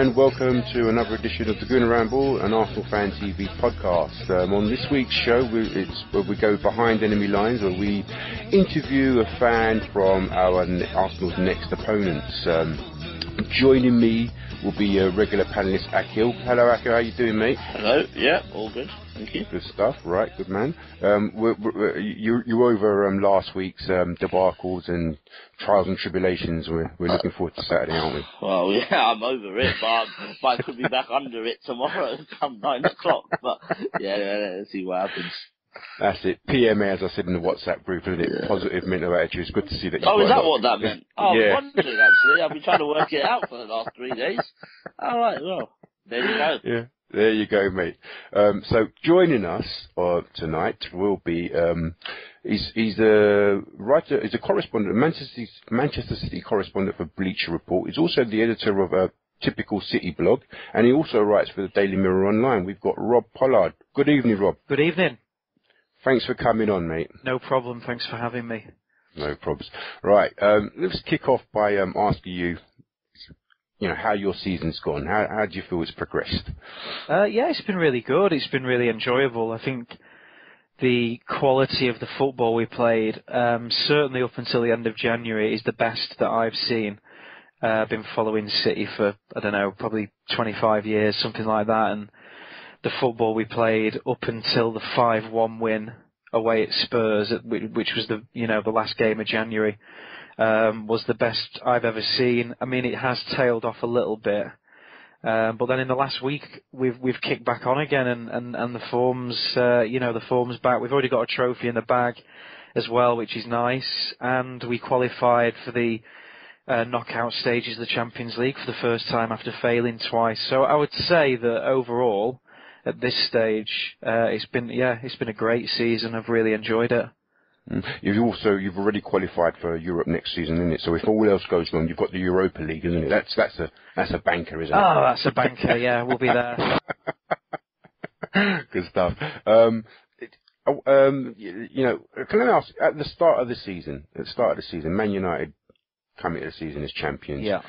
and welcome to another edition of the Gooner Ramble, an Arsenal Fan TV podcast. On this week's show, it's where we go behind enemy lines, where we interview a fan from our Arsenal's next opponents. Joining me will be a regular panellist, Akil. Hello, Akil. How you doing, mate? Hello. Yeah, all good. Thank you. Good stuff. Right, good man. You were over last week's debacles and trials and tribulations. We're looking forward to Saturday, aren't we? Well, yeah, I'm over it, but I could be back under it tomorrow come 9 o'clock. But yeah, let's see what happens. That's it. PMA, as I said in the WhatsApp group, isn't it? Yeah. Positive mental attitude. It's good to see that. Oh, is that what that meant? Oh, yeah. I wondered, actually. I've been trying to work it out for the last 3 days. All right, well, there you go. Yeah, there you go, mate. So joining us tonight will be he's a writer, he's a correspondent, Manchester City correspondent for Bleacher Report. He's also the editor of a Typical City blog, and he also writes for the Daily Mirror Online. We've got Rob Pollard. Good evening, Rob. Good evening. Thanks for coming on, mate. No problem. Thanks for having me. No problems. Right. Let's kick off by asking you, how your season's gone. How do you feel it's progressed? Yeah, it's been really good. It's been really enjoyable. I think the quality of the football we played, certainly up until the end of January, is the best that I've seen. I've been following City for, I don't know, probably 25 years, something like that, and the football we played up until the 5-1 win away at Spurs, which was the last game of January, was the best I've ever seen. I mean, it has tailed off a little bit, but then in the last week we've kicked back on again, and the form's back. We've already got a trophy in the bag as well, which is nice, and we qualified for the knockout stages of the Champions League for the first time after failing twice. So I would say that overall, at this stage, it's been a great season. I've really enjoyed it. You've already qualified for Europe next season, isn't it? So if all else goes wrong, you've got the Europa League, isn't it? That's a banker, isn't it? Oh, that's a banker. Yeah, we'll be there. Good stuff. Can I ask, at the start of the season, Man United coming to the season as champions. Yeah.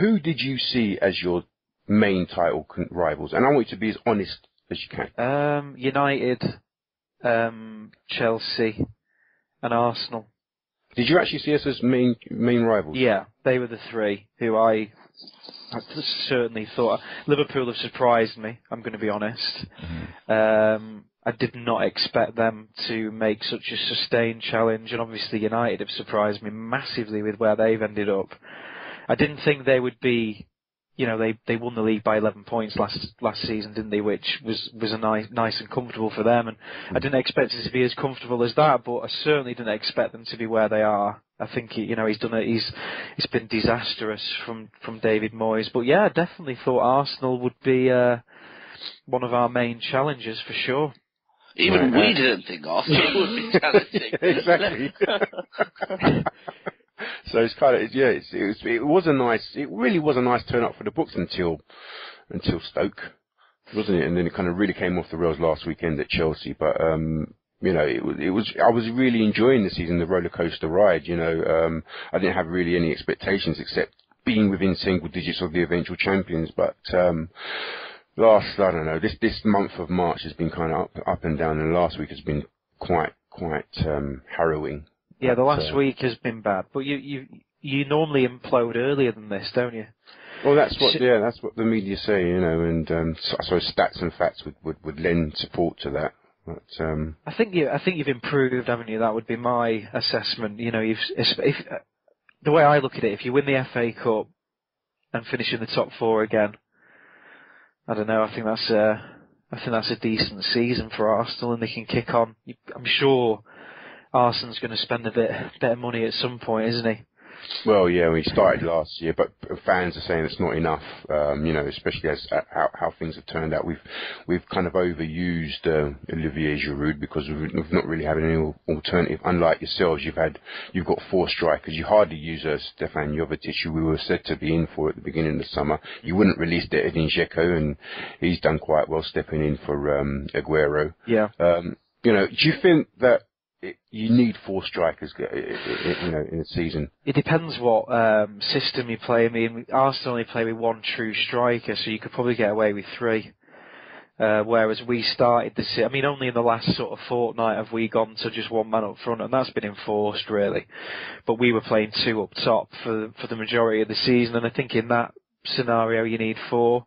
Who did you see as your main title rivals? And I want you to be as honest as you can. United, Chelsea, and Arsenal. Did you actually see us as main rivals? Yeah, they were the three who I certainly thought. Liverpool have surprised me, I'm going to be honest. Mm-hmm. I did not expect them to make such a sustained challenge, and obviously United have surprised me massively with where they've ended up. I didn't think they would be. They won the league by 11 points last season, didn't they? Which was a nice and comfortable for them. And I didn't expect it to be as comfortable as that, but I certainly didn't expect them to be where they are. I think he's done it. It's been disastrous from David Moyes. But yeah, I definitely thought Arsenal would be one of our main challenges for sure. Even we didn't think Arsenal would be challenging. Exactly. So it's kind of it really was a nice turn up for the books until Stoke, wasn't it? And then it kind of really came off the rails last weekend at Chelsea. But I was really enjoying the season, the roller coaster ride. I didn't have really any expectations except being within single digits of the eventual champions. But this month of March has been kind of up and down, and last week has been quite harrowing. Yeah, the last week has been bad, but you normally implode earlier than this, don't you? Well, that's what the media say, and so stats and facts would lend support to that. But I think you've improved, haven't you? That would be my assessment. If the way I look at it, if you win the FA Cup and finish in the top four again, I don't know. I think that's a decent season for Arsenal, and they can kick on. I'm sure Arsenal's going to spend a bit of money at some point, isn't he? Well, yeah, we started last year, but fans are saying it's not enough. Especially as how things have turned out, we've kind of overused Olivier Giroud because we've not really had any alternative. Unlike yourselves, you've got four strikers. You hardly use Stefan Jovetic, who we were said to be in for at the beginning of the summer. You wouldn't release Edin Dzeko, and he's done quite well stepping in for Aguero. Yeah. Do you think that you need four strikers, you know, in a season. It depends what system you play. I mean, Arsenal only play with one true striker, so you could probably get away with three. Whereas we started this, I mean, only in the last sort of fortnight have we gone to just one man up front, and that's been enforced really. But we were playing two up top for the majority of the season, and I think in that scenario you need four.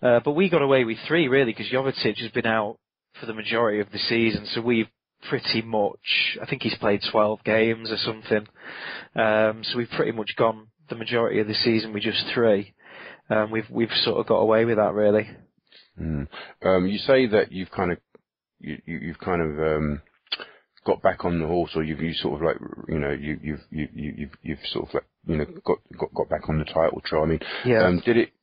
But we got away with three really, because Jovetic has been out for the majority of the season, so we've pretty much, I think he's played 12 games or something. So we've pretty much gone the majority of the season with just three. We've sort of got away with that really. Mm. You say that you've kind of got back on the horse, or you've sort of got back on the title trail. I mean, yeah.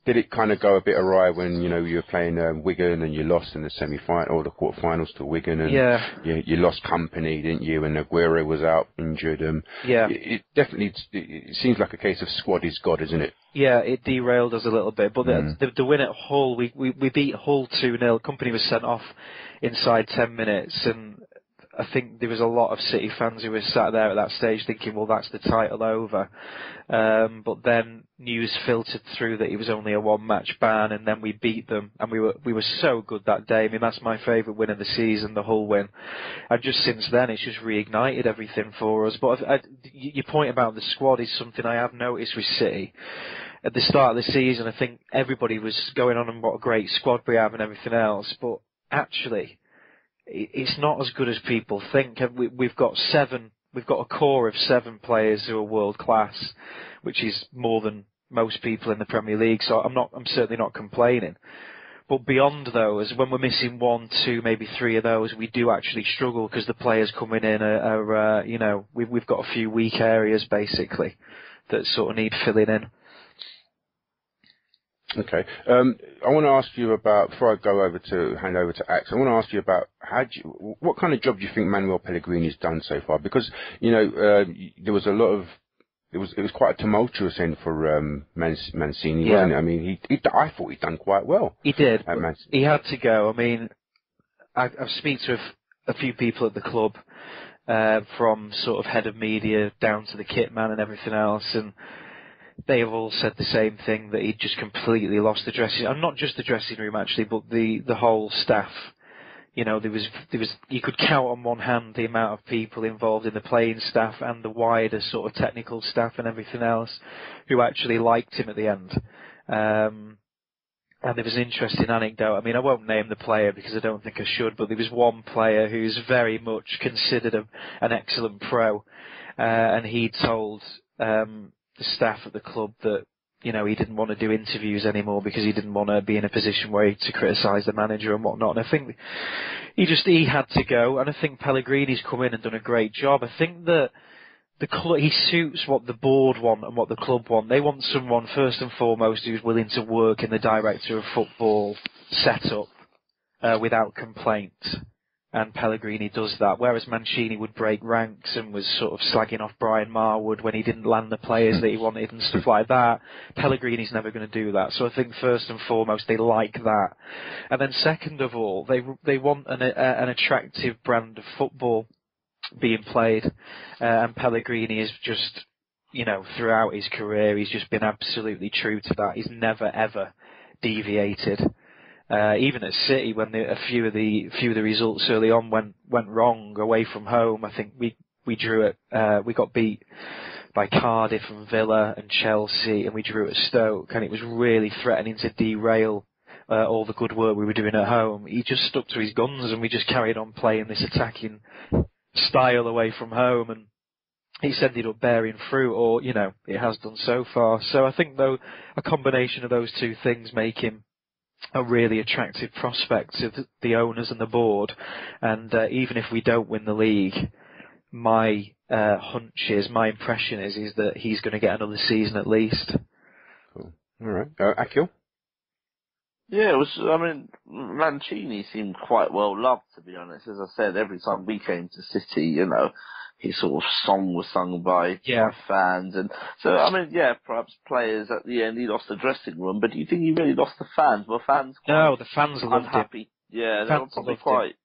Did it kind of go a bit awry when, you know, you were playing Wigan and you lost in the semi-final or the quarterfinals to Wigan, and yeah. you lost Company, didn't you? And Aguero was out injured. Yeah. It definitely it seems like a case of squad is God, isn't it? Yeah, it derailed us a little bit, but the win at Hull, we beat Hull 2-0. Company was sent off inside 10 minutes, and I think there was a lot of City fans who were sat there at that stage thinking, well, that's the title over. But then news filtered through that it was only a one-match ban, and then we beat them, and we were so good that day. I mean, that's my favourite win of the season, the Hull win. And just since then, it's just reignited everything for us. But your point about the squad is something I have noticed with City. At the start of the season, I think everybody was going on and what a great squad we have and everything else, but actually, it's not as good as people think. We've got a core of 7 players who are world class, which is more than most people in the Premier League. So I'm certainly not complaining. But beyond those, when we're missing 1, 2, maybe 3 of those, we do actually struggle because the players coming in are you know, we've got a few weak areas basically that sort of need filling in. Okay. I want to ask you about, before I go over to hand over to Axe, I want to ask you about what kind of job do you think Manuel Pellegrini's done so far? Because, you know, there was a lot of, it was quite a tumultuous end for Mancini, yeah. Wasn't it? I mean, I thought he'd done quite well. He did. He had to go. I mean, I've speak to a few people at the club, from sort of head of media down to the kit man and everything else, and they have all said the same thing, that he'd just completely lost the dressing room. And not just the dressing room, actually, but the whole staff. You know, there was you could count on one hand the amount of people involved in the playing staff and the wider sort of technical staff and everything else who actually liked him at the end. And there was an interesting anecdote. I mean, I won't name the player because I don't think I should, but there was one player who's very much considered an excellent pro, and he told the staff at the club that, you know, he didn't want to do interviews anymore because he didn't want to be in a position where he to criticise the manager and whatnot. And I think he had to go, and I think Pellegrini's come in and done a great job. I think that he suits what the board want and what the club want. They want someone first and foremost who's willing to work in the director of football setup without complaint. And Pellegrini does that, whereas Mancini would break ranks and was sort of slagging off Brian Marwood when he didn't land the players that he wanted and stuff like that. Pellegrini's never going to do that. So I think first and foremost they like that, and then second of all they want an attractive brand of football being played, and Pellegrini is just, you know, throughout his career he's just been absolutely true to that. He's never ever deviated. Even at City, when a few of the results early on went wrong away from home, I think we drew it. We got beat by Cardiff and Villa and Chelsea, and we drew at Stoke, and it was really threatening to derail all the good work we were doing at home. He just stuck to his guns, and we just carried on playing this attacking style away from home, and it's ended up bearing fruit, or, you know, it has done so far. So I think though a combination of those two things make him a really attractive prospect to the owners and the board, and even if we don't win the league, my hunch is, my impression is that he's going to get another season at least. Cool. All right, Akil. Yeah, I mean, Mancini seemed quite well loved, to be honest. As I said, every time we came to City, you know, his sort of song was sung by fans, and so I mean, yeah, perhaps players at the end he lost the dressing room, but do you think he really lost the fans? Were fans quite unhappy? No, the fans loved him. Yeah, they were probably quite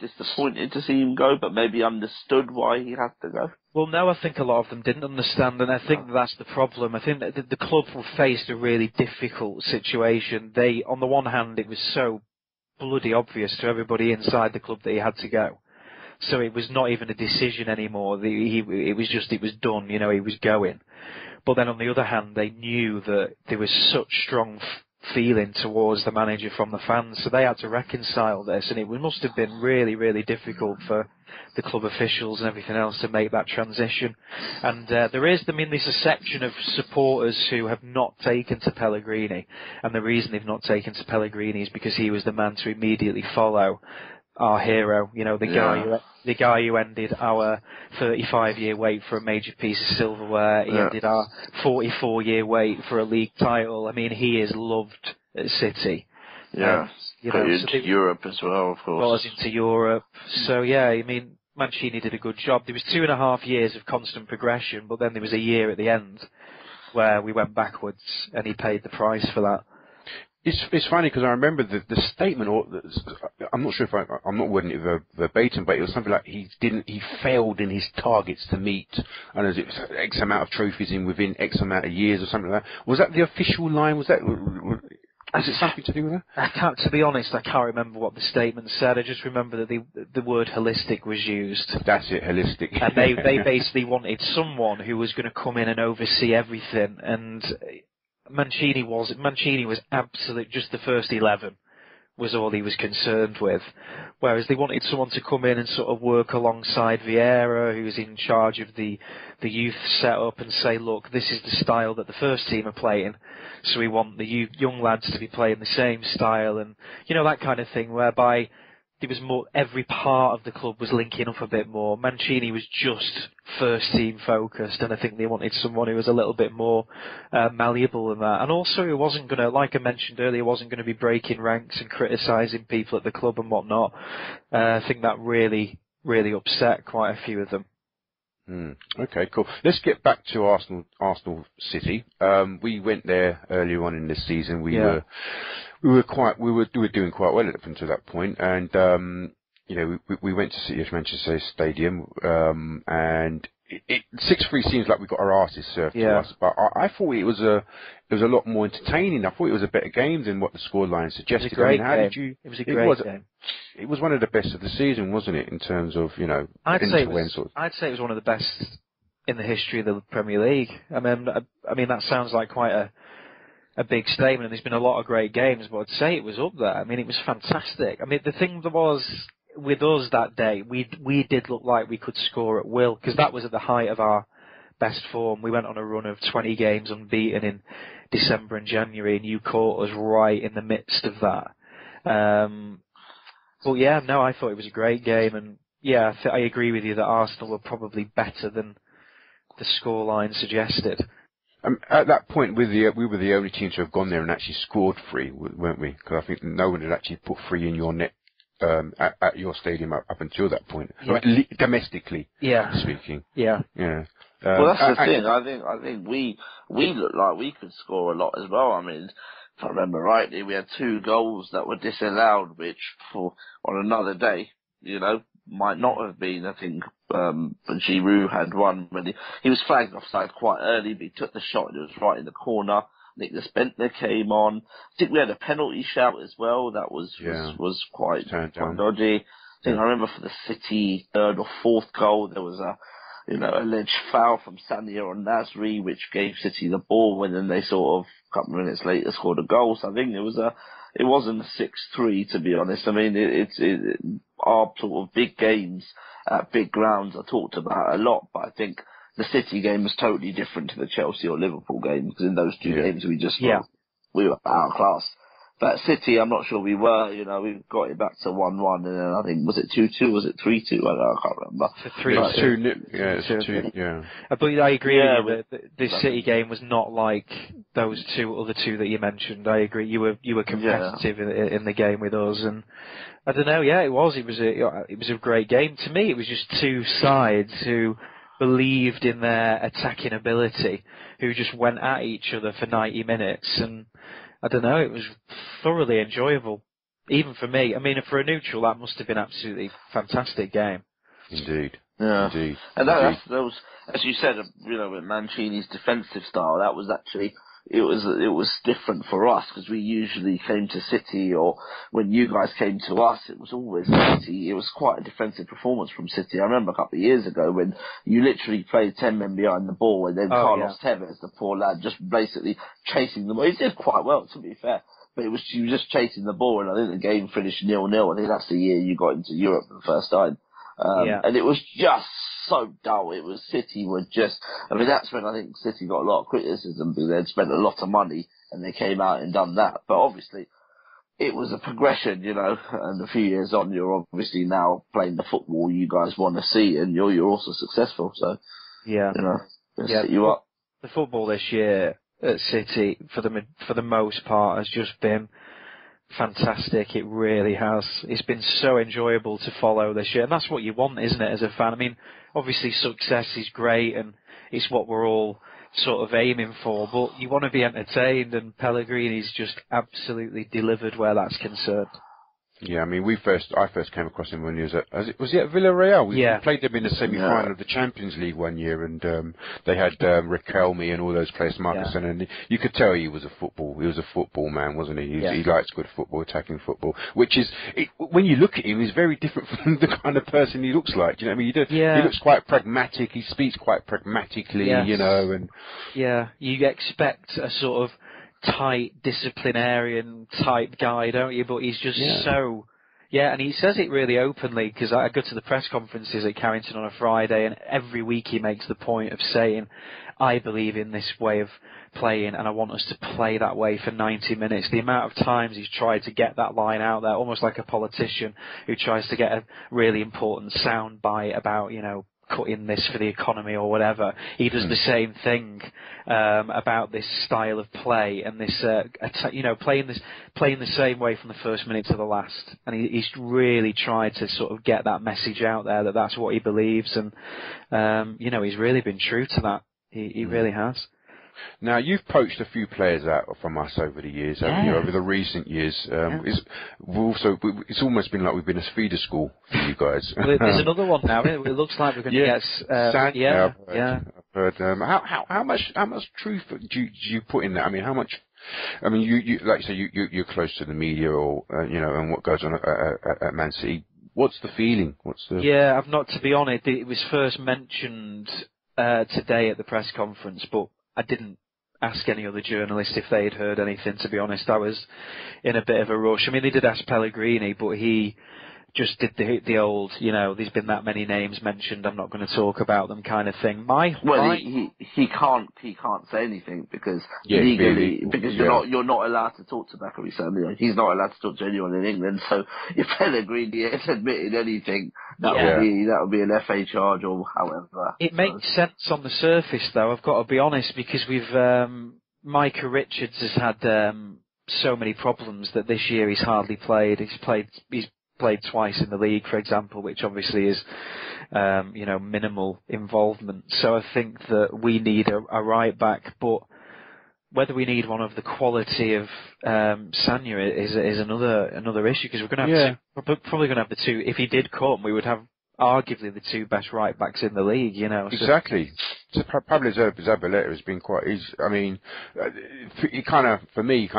disappointed to see him go, but maybe understood why he had to go. Well, no, I think a lot of them didn't understand, and I think that's the problem. I think that the club faced a really difficult situation. They, on the one hand, it was so bloody obvious to everybody inside the club that he had to go. So it was not even a decision anymore. It was done, you know, he was going. But then on the other hand, they knew that there was such strong feeling towards the manager from the fans, so they had to reconcile this, and it must have been really, really difficult for the club officials and everything else to make that transition. And there is, I mean, there's a section of supporters who have not taken to Pellegrini, and the reason they've not taken to Pellegrini is because he was the man to immediately follow our hero, you know, the guy who ended our 35-year wait for a major piece of silverware. He ended our 44-year wait for a league title. I mean, he is loved at City. Yeah, you know, into Europe as well, of course. Got us into Europe. So, yeah, I mean, Mancini did a good job. There was 2.5 years of constant progression, but then there was a year at the end where we went backwards, and he paid the price for that. It's funny because I remember the statement, or I'm not sure if I'm not wording it verbatim, but it was something like he failed in his targets to meet, I don't know, it was X amount of trophies in within X amount of years or something like that. Was that the official line? Was it something to do with that? To be honest, I can't remember what the statement said. I just remember that the word holistic was used. That's it, holistic. And they basically wanted someone who was going to come in and oversee everything, and Mancini was absolute, just the first 11 was all he was concerned with, whereas they wanted someone to come in and sort of work alongside Vieira, who's in charge of the youth setup, and say, look, this is the style that the first team are playing, so we want the young lads to be playing the same style, and, you know, that kind of thing, whereby there was more, every part of the club was linking up a bit more. Mancini was just first team focused, and I think they wanted someone who was a little bit more malleable than that. And also who wasn't going to, like I mentioned earlier, wasn't going to be breaking ranks and criticising people at the club and whatnot. I think that really, really upset quite a few of them. Okay, cool. Let's get back to Arsenal City. We went there earlier on in this season. We were doing quite well up until that point, and you know, we went to City of Manchester Stadium, and 6-3 seems like we got our asses served to us, but I thought it was a lot more entertaining. I thought it was a better game than what the scoreline suggested. It was a great game. It was a great game. It was one of the best of the season, wasn't it? In terms of, you know, I'd say it was one of the best in the history of the Premier League. I mean that sounds like quite a big statement, and there's been a lot of great games, but I'd say it was up there. I mean, it was fantastic. I mean, the thing that was with us that day, we did look like we could score at will, because that was at the height of our best form. We went on a run of 20 games unbeaten in December and January, and you caught us right in the midst of that. But yeah, no, I thought it was a great game, and yeah, I agree with you that Arsenal were probably better than the scoreline suggested. At that point, we were the only team to have gone there and actually scored three, weren't we? Because I think no one had actually put three in your net. At your stadium up until that point, domestically speaking. Yeah. Well, that's the thing. I think we looked like we could score a lot as well. I mean, if I remember rightly, we had 2 goals that were disallowed, which on another day, you know, might not have been. I think Giroud had one when he was flagged offside quite early, but he took the shot and it was right in the corner. I think the Spentner came on. I think we had a penalty shout as well. That was quite dodgy. I think I remember for the City 3rd or 4th goal, there was an alleged foul from Samir on Nasri, which gave City the ball, and then they sort of a couple of minutes later scored a goal. So I think it wasn't a 6-3, to be honest. I mean, it's our sort of big games at big grounds are talked about a lot, but I think the City game was totally different to the Chelsea or Liverpool game, because in those two games we were outclassed. But City, I'm not sure we were. You know, we got it back to 1-1, and then I think, was it 2-2? Was it 3-2? I can't remember. 3-2. Yeah. But I agree with you that this City game was not like those other two that you mentioned. I agree. You were competitive in the game with us, and I don't know. Yeah, it was. It was a great game to me. It was just two sides who believed in their attacking ability, who just went at each other for 90 minutes, and I don't know, it was thoroughly enjoyable. even for me, I mean, for a neutral, that must have been absolutely fantastic game. Indeed. Yeah. Indeed. And that was, as you said, you know, with Mancini's defensive style, that was actually, it was different for us, because we usually came to City, or when you guys came to us, it was always City. It was quite a defensive performance from City. I remember a couple of years ago when you literally played 10 men behind the ball, and then Carlos Tevez, the poor lad, just basically chasing them. He did quite well, to be fair. But it was, you were just chasing the ball, and I think the game finished 0-0. I think that's the year you got into Europe for the first time. And it was just so dull. It was, City were just, I mean, that's when I think City got a lot of criticism, because they'd spent a lot of money and they came out and done that. But obviously it was a progression, you know, and a few years on, you're obviously now playing the football you guys want to see, and you're also successful. So, yeah, you know, set you up. The football this year at City, for the most part, has just been fantastic. It really has. It's been so enjoyable to follow this year, and that's what you want, isn't it, as a fan? I mean, obviously success is great, and it's what we're all sort of aiming for, but you want to be entertained, and Pellegrini's just absolutely delivered where that's concerned. Yeah, I mean, I first came across him when he was at Villarreal. We played them in the semi-final of the Champions League one year, and they had Riquelme and all those players, Marcus, and you could tell he was a football man, wasn't he? He likes good football, attacking football, which is, when you look at him, he's very different from the kind of person he looks like. Do you know what I mean? He looks quite pragmatic. He speaks quite pragmatically, you know, and you expect a sort of tight disciplinarian type guy, don't you? But he's just and he says it really openly, because I go to the press conferences at Carrington on a Friday, and every week he makes the point of saying, I believe in this way of playing, and I want us to play that way for 90 minutes. The amount of times he's tried to get that line out there, almost like a politician who tries to get a really important sound bite about, you know, cutting this for the economy or whatever. He does the same thing about this style of play, and this playing the same way from the first minute to the last. And he's really tried to sort of get that message out there, that that's what he believes, and he's really been true to that. He really has. Now, you've poached a few players out from us over the years, haven't you? Over the recent years, it's almost been like we've been a feeder school for you guys. There's another one now. It looks like we're going to get. I've heard. How much truth do you put in that? I mean, how much? I mean, you like you say, you're close to the media, or and what goes on at Man City. What's the feeling? Yeah, I've not, to be honest. It was first mentioned today at the press conference, but I didn't ask any other journalist if they'd heard anything, to be honest. I was in a bit of a rush. I mean, they did ask Pellegrini, but he just did the old, you know, there's been that many names mentioned, I'm not going to talk about them kind of thing. He can't say anything because legally, because you're not allowed to talk to Bakary Sania. He's not allowed to talk to anyone in England. So if Pellegrini has admitted anything, that would be an FA charge or however. It makes sense on the surface, though. I've got to be honest, because we've Micah Richards has had so many problems that this year he's hardly played. He's played twice in the league, for example, which obviously is, minimal involvement. So I think that we need a right back, but whether we need one of the quality of Sanya is another issue, because we're going to have the two. If he did come, we would have arguably the two best right backs in the league, you know. So. Exactly. So Pablo Zabaleta has been quite. He kind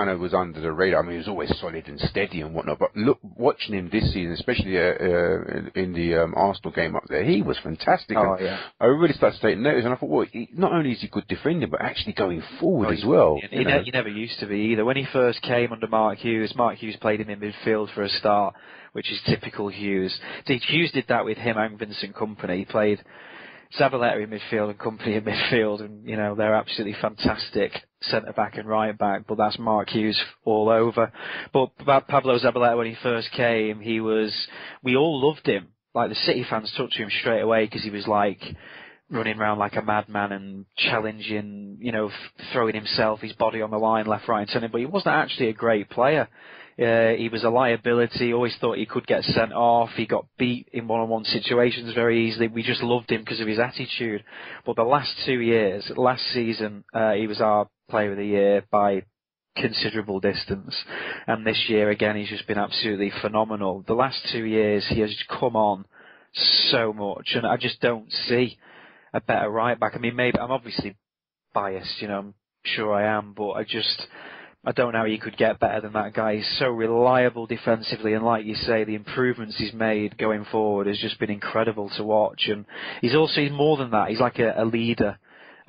of was under the radar. I mean, he was always solid and steady and whatnot. But watching him this season, especially in the Arsenal game up there, he was fantastic. Oh, yeah. I really started taking notice, and I thought, well, not only is he good defending, but actually going forward as well. He never used to be either. When he first came under Mark Hughes played him in midfield for a start, which is typical Hughes. Hughes did that with him and Vincent Kompany. He played Zabaleta in midfield and Kompany in midfield, and, you know, they're absolutely fantastic centre-back and right-back, but that's Mark Hughes all over. But Pablo Zabaleta, when he first came, we all loved him. Like, the City fans took to him straight away, because he was like running around like a madman and challenging, you know, throwing himself, his body on the line, left, right and centre, but he wasn't actually a great player. He was a liability, always thought he could get sent off, he got beat in one-on-one situations very easily. We just loved him because of his attitude. But the last 2 years, last season, he was our player of the year by considerable distance. And this year, again, he's just been absolutely phenomenal. The last 2 years, he has come on so much, and I just don't see a better right-back. I mean, maybe I'm obviously biased, you know, I'm sure I am, but I don't know how you could get better than that guy. He's so reliable defensively, and like you say, the improvements he's made going forward has just been incredible to watch. And he's more than that. He's like a leader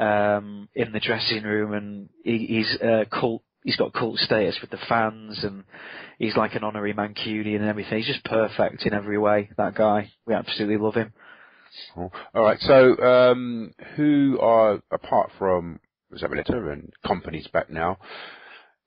in the dressing room, and he's got cult status with the fans, and he's like an honorary Mancunian and everything. He's just perfect in every way, that guy. We absolutely love him. Cool. All right, so who are, apart from Zabaleta and Company's back now,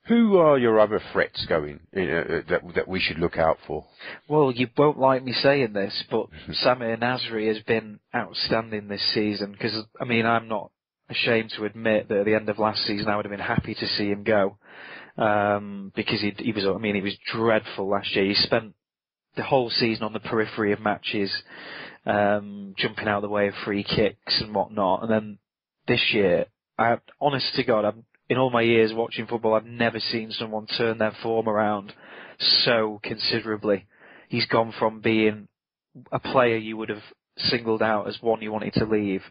who are your other threats that we should look out for? Well, you won't like me saying this, but Samir Nasri has been outstanding this season, because, I mean, I'm not ashamed to admit that at the end of last season I would have been happy to see him go, because he was dreadful last year. He spent the whole season on the periphery of matches, jumping out of the way of free kicks and whatnot. And then this year, honest to God, in all my years watching football, I've never seen someone turn their form around so considerably. He's gone from being a player you would have singled out as one you wanted to leave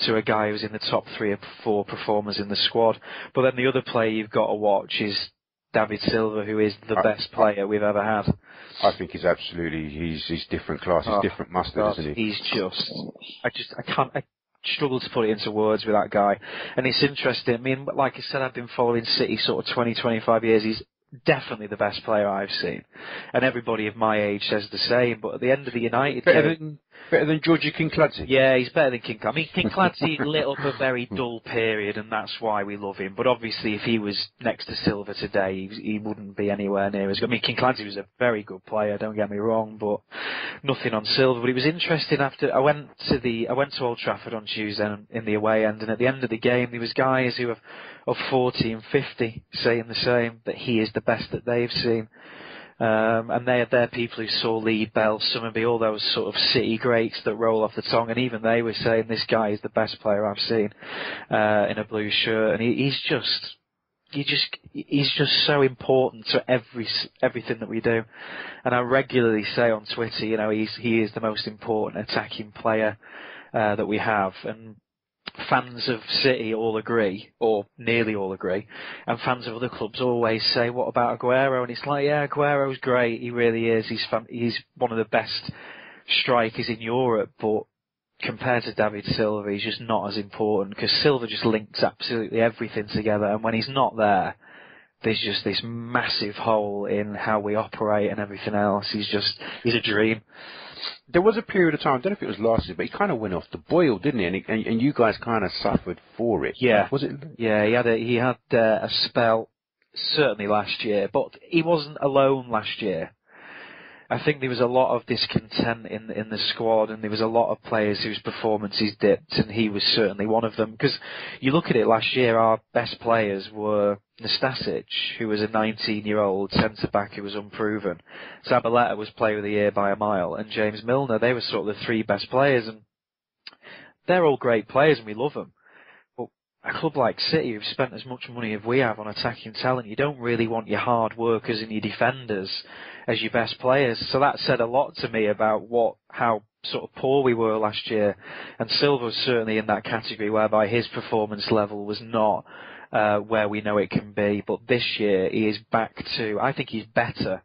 to a guy who's in the top 3 or 4 performers in the squad. But then the other player you've got to watch is David Silva, who is the best player we've ever had. I think he's absolutely, he's different class, he's different mustard, isn't he? He's just, I struggle to put it into words with that guy. And it's interesting, I mean, like I said, I've been following City sort of 20, 25 years. He's definitely the best player I've seen. And everybody of my age says the same, but at the end of the United... better than Georgie King Clancy? Yeah, he's better than King Clancy. I mean, King Clancy lit up a very dull period, and that's why we love him. But obviously, if he was next to Silva today, he wouldn't be anywhere near as good. I mean, King Clancy was a very good player, don't get me wrong, but nothing on Silva. But it was interesting, after I went to Old Trafford on Tuesday in the away end, and at the end of the game, there was guys who have of 40 and 50 saying the same, that he is the best that they've seen. And they're people who saw Lee, Bell, Summerby, all those sort of City greats that roll off the tongue, and even they were saying this guy is the best player I've seen in a blue shirt, and he's just so important to everything that we do. And I regularly say on Twitter, you know, he is the most important attacking player that we have, and fans of City all agree, or nearly all agree, and fans of other clubs always say, what about Aguero? And it's like, yeah, Aguero's great, he really is, he's one of the best strikers in Europe, but compared to David Silva, he's just not as important, because Silva just links absolutely everything together, and when he's not there, there's just this massive hole in how we operate and everything else. He's a dream. There was a period of time, I don't know if it was last year, but he kind of went off the boil, didn't he? And you guys kind of suffered for it. Yeah. Was it? Yeah, he had a spell, certainly last year, but he wasn't alone last year. I think there was a lot of discontent in the squad, and there was a lot of players whose performances dipped, and he was certainly one of them. Because you look at it last year, our best players were Nastasic, who was a 19-year-old centre-back who was unproven. Zabaleta was player of the year by a mile, and James Milner. They were sort of the 3 best players, and they're all great players, and we love them. A club like City, who've spent as much money as we have on attacking talent, you don't really want your hard workers and your defenders as your best players. So that said a lot to me about how sort of poor we were last year. And Silva was certainly in that category, whereby his performance level was not where we know it can be. But this year he is back to, I think he's better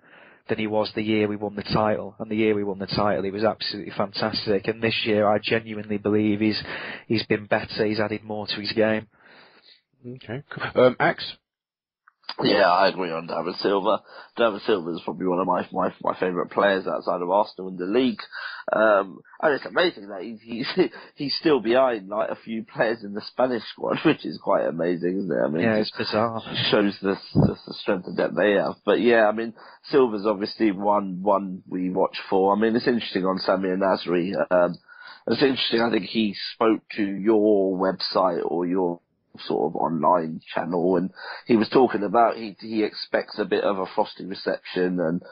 than he was the year we won the title. And the year we won the title, he was absolutely fantastic. And this year, I genuinely believe he's been better. He's added more to his game. Okay. Axe? Yeah, I agree on David Silva. David Silva is probably one of my favourite players outside of Arsenal in the league. And it's amazing that he's still behind like a few players in the Spanish squad, which is quite amazing, isn't it? I mean, yeah, it's bizarre. Shows the strength and depth they have. But yeah, I mean, Silva's obviously one we watch for. I mean, it's interesting on Samir Nasri. It's interesting. I think he spoke to your website or your sort of online channel, and he was talking about he expects a bit of a frosty reception, and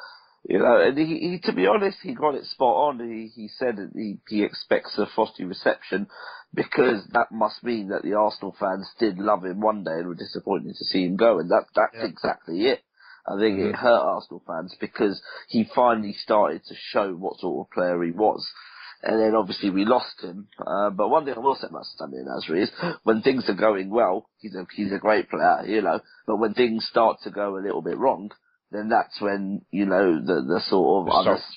You know, and he, to be honest, he got it spot on. He said that he expects a frosty reception, because that must mean that the Arsenal fans did love him one day and were disappointed to see him go. And that's exactly it. I think it hurt Arsenal fans, because he finally started to show what sort of player he was. And then obviously we lost him. But one thing I will say about Samir Nasri is, when things are going well, he's a great player, you know. But when things start to go a little bit wrong, then that's when, you know, the sort of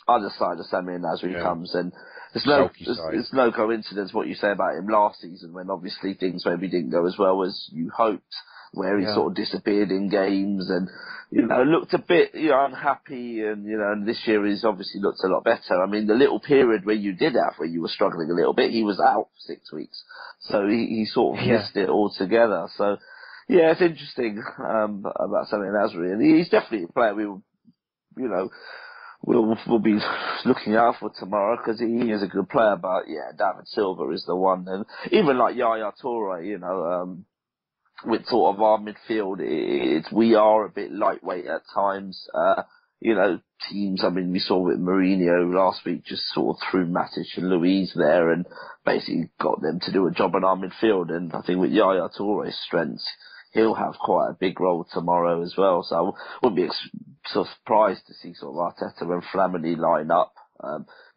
other side of Samir Nasri comes. And it's no coincidence what you say about him last season, when obviously things maybe didn't go as well as you hoped, where he sort of disappeared in games and, you know, looked a bit, you know, unhappy, and, you know, and this year he's obviously looked a lot better. I mean, the little period where you did have, where you were struggling a little bit, he was out for 6 weeks. So he sort of missed it altogether. So, yeah, it's interesting about Samir Nasri, and he's definitely a player we will, you know, we'll be looking out for tomorrow, because he is a good player. But yeah, David Silva is the one, and even like Yaya Toure, you know, with sort of our midfield, we are a bit lightweight at times. You know, teams, I mean, we saw with Mourinho last week, just sort of threw Matic and Louise there and basically got them to do a job in our midfield. And I think with Yaya Touré's strengths, he'll have quite a big role tomorrow as well. So I wouldn't be surprised to see sort of Arteta and Flamini line up,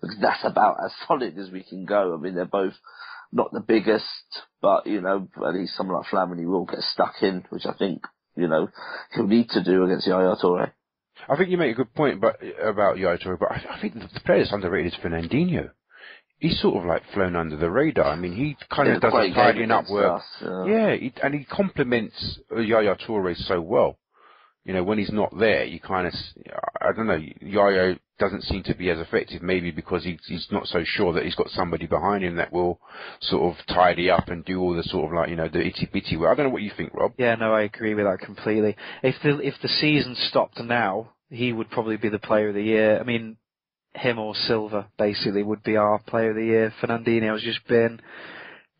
because that's about as solid as we can go. I mean, they're both not the biggest, but, you know, at least someone like Flamini will get stuck in, which I think, you know, he'll need to do against Yaya Toure. I think you make a good point about Yaya Toure, but I think the player that's underrated is Fernandinho. He's sort of like flown under the radar. I mean, he kind of does a tidying up work. And he complements Yaya Toure so well. You know, when he's not there, you kind of, I don't know, Yaya doesn't seem to be as effective, maybe because he's not so sure that he's got somebody behind him that will sort of tidy up and do all the sort of like, you know, the itty-bitty work. I don't know what you think, Rob. Yeah, no, I agree with that completely. If the season stopped now, he would probably be the player of the year. I mean, him or Silva, basically, would be our player of the year. Fernandinho has just been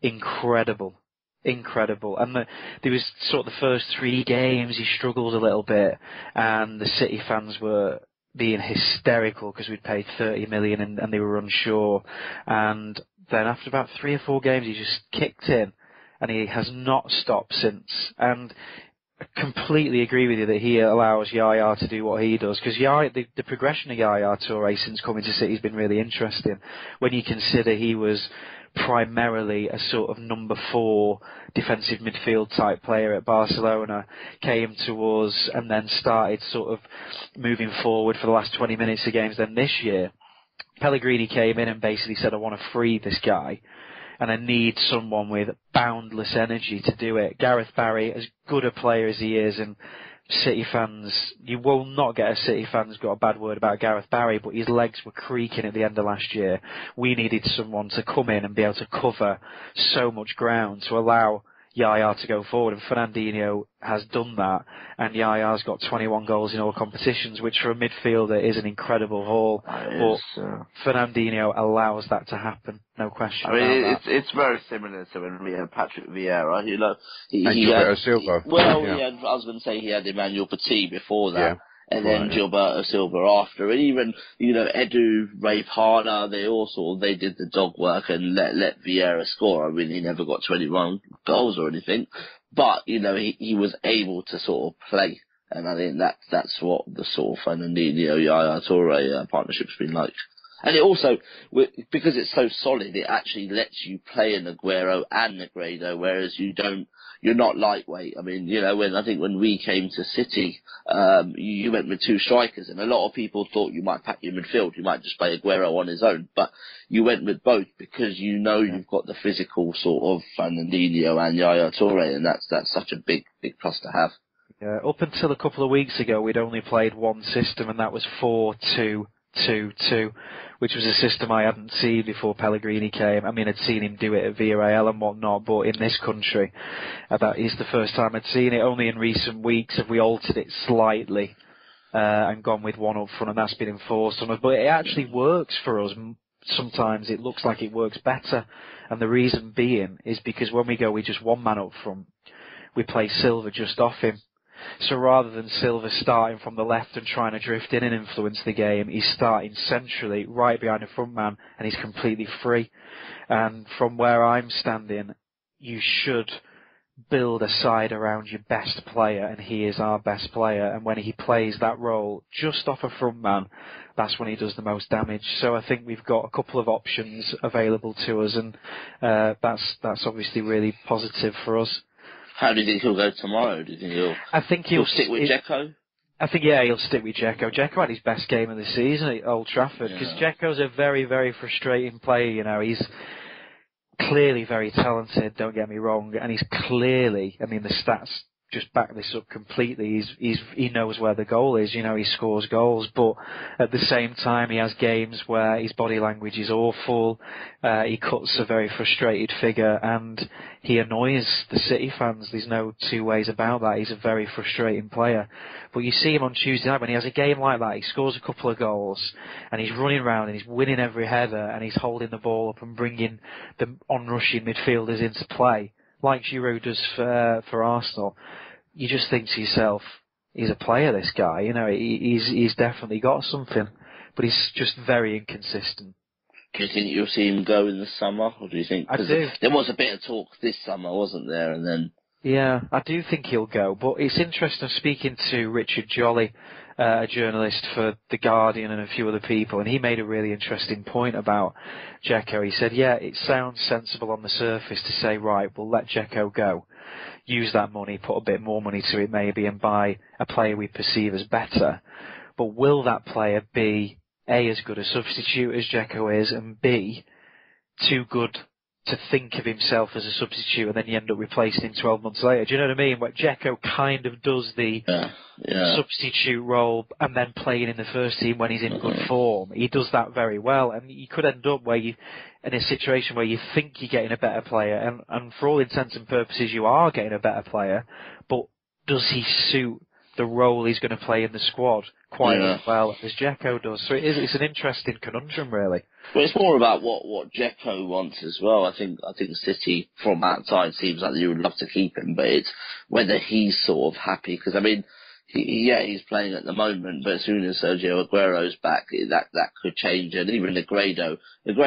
incredible. And there was sort of the first 3 games, he struggled a little bit, and the City fans were being hysterical because we'd paid 30 million and they were unsure. And then after about 3 or 4 games, he just kicked in, and he has not stopped since. And I completely agree with you that he allows Yaya to do what he does, because the progression of Yaya Toure since coming to City has been really interesting. When you consider he was primarily a sort of number 4 defensive midfield type player at Barcelona, came to us and then started sort of moving forward for the last 20 minutes of games. Then this year, Pellegrini came in and basically said, I want to free this guy, and I need someone with boundless energy to do it. Gareth Barry, as good a player as he is, and City fans, you will not get a City fan's got a bad word about Gareth Barry, but his legs were creaking at the end of last year. We needed someone to come in and be able to cover so much ground to allow Yaya to go forward, and Fernandinho has done that, and Yaya's got 21 goals in all competitions, which for a midfielder is an incredible haul. Fernandinho allows that to happen, no question. I mean, it's very similar to when we had Patrick Vieira, you know, Gilberto Silva. I was going to say he had Emmanuel Petit before that. Yeah. And then Gilberto Silva after, and even, you know, Edu, Ray Parna, they did the dog work and let Vieira score. I mean, he never got 21 goals or anything, but, you know, he was able to sort of play, and I think that's what the sort of Fernandinho Yaya Toure partnership's been like. And it also, because it's so solid, it actually lets you play an Aguero and Negredo, whereas you're not lightweight. I mean, you know, when we came to City, you went with 2 strikers, and a lot of people thought you might pack your midfield, you might just play Aguero on his own, but you went with both because you know you've got the physical sort of Fernandinho and Yaya Toure, and that's such a big plus to have. Yeah, up until a couple of weeks ago, we'd only played one system, and that was 4-2-2-2, which was a system I hadn't seen before Pellegrini came. I mean, I'd seen him do it at Villarreal and whatnot, but in this country, that is the first time I'd seen it. Only in recent weeks have we altered it slightly and gone with one up front, and that's been enforced on us. But it actually works for us. Sometimes it looks like it works better, and the reason being is because when we go with just one man up front, we play Silva just off him. So rather than Silva starting from the left and trying to drift in and influence the game, he's starting centrally, right behind the front man, and he's completely free. And from where I'm standing, you should build a side around your best player, and he is our best player. And when he plays that role just off a front man, that's when he does the most damage. So I think we've got a couple of options available to us, and that's obviously really positive for us. How do you think he'll go tomorrow? Do you think he'll stick with Dzeko? I think, yeah, he'll stick with Dzeko. Dzeko had his best game of the season at Old Trafford, because Dzeko's a very, very frustrating player. You know, he's clearly very talented, don't get me wrong, and he's clearly, I mean, the stats just back this up completely. He knows where the goal is, you know, he scores goals, but at the same time he has games where his body language is awful, he cuts a very frustrated figure, and he annoys the City fans. There's no two ways about that. He's a very frustrating player. But you see him on Tuesday night when he has a game like that, he scores a couple of goals, and he's running around and he's winning every header, and he's holding the ball up and bringing the onrushing midfielders into play, like Giroud does for Arsenal. You just think to yourself, he's a player, this guy. You know, he's definitely got something, but he's just very inconsistent. Do you think you'll see him go in the summer, or do you think? Cause I do. There was a bit of talk this summer, wasn't there? And then. Yeah, I do think he'll go, but it's interesting speaking to Richard Jolly, a journalist for The Guardian and a few other people, and he made a really interesting point about Dzeko. He said, yeah, it sounds sensible on the surface to say, right, we'll let Dzeko go, use that money, put a bit more money to it maybe, and buy a player we perceive as better. But will that player be, A, as good a substitute as Dzeko is, and B, too good to think of himself as a substitute, and then you end up replacing him 12 months later? Do you know what I mean? Where Dzeko kind of does the substitute role and then playing in the first team when he's in good form. He does that very well, and you could end up where in a situation where you think you're getting a better player, and for all intents and purposes you are getting a better player, but does he suit the role he's going to play in the squad quite as well as Dzeko does? So it's an interesting conundrum, really. Well, it's more about what Dzeko wants as well. I think City from outside seems like they would love to keep him, but it's whether he's sort of happy, because I mean, he's playing at the moment, but as soon as Sergio Aguero's back, that could change. And even Negredo looked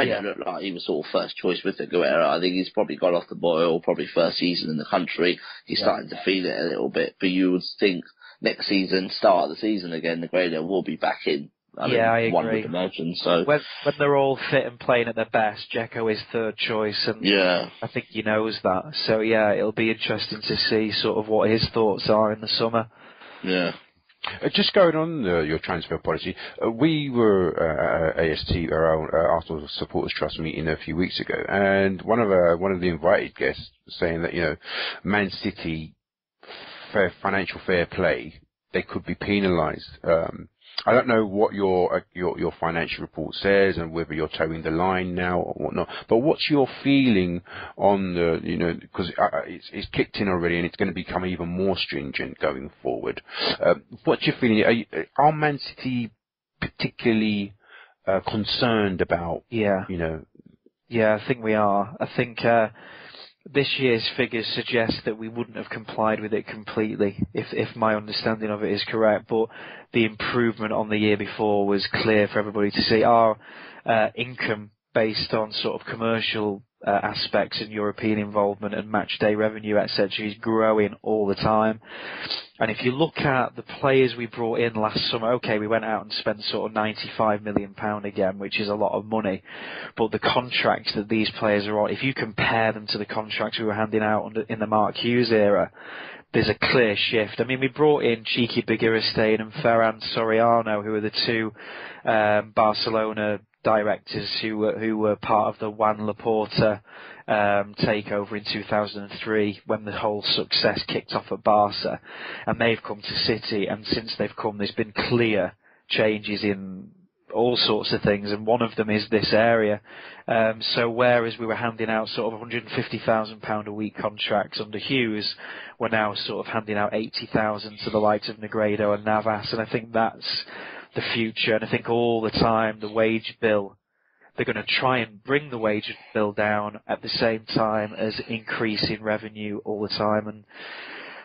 like he was sort of first choice with Aguero. I think he's probably got off the boil, probably first season in the country. He's starting to feel it a little bit, but you would think next season, start of the season again, Negredo will be back in. I mean, one would imagine. So when they're all fit and playing at their best, Dzeko is third choice, and I think he knows that. So yeah, it'll be interesting to see sort of what his thoughts are in the summer. Yeah. Just going on your transfer policy, we were AST around Arsenal Supporters Trust meeting a few weeks ago, and one of the invited guests saying that, you know, Man City financial fair play, they could be penalised. I don't know what your financial report says and whether you're towing the line now or whatnot. But what's your feeling on the, you know, because it's kicked in already and it's going to become even more stringent going forward. What's your feeling? Are Man City particularly concerned about? Yeah. You know. Yeah, I think we are. I think. This year's figures suggest that we wouldn't have complied with it completely, if my understanding of it is correct, but the improvement on the year before was clear for everybody to see. Our income based on sort of commercial aspects and European involvement and match day revenue, etc., is growing all the time. And if you look at the players we brought in last summer, okay, we went out and spent sort of £95 million again, which is a lot of money. But the contracts that these players are on, if you compare them to the contracts we were handing out in the Mark Hughes era, there's a clear shift. I mean, we brought in Cheeky Begiristain and Ferran Soriano, who are the two Barcelona directors who were part of the Juan Laporta takeover in 2003 when the whole success kicked off at Barca, and they've come to City, and since they've come there's been clear changes in all sorts of things, and one of them is this area. So whereas we were handing out sort of £150,000 a week contracts under Hughes, we're now sort of handing out £80,000 to the likes of Negredo and Navas, and I think that's the future. And I think all the time the wage bill, they're going to try and bring the wage bill down at the same time as increasing revenue all the time, and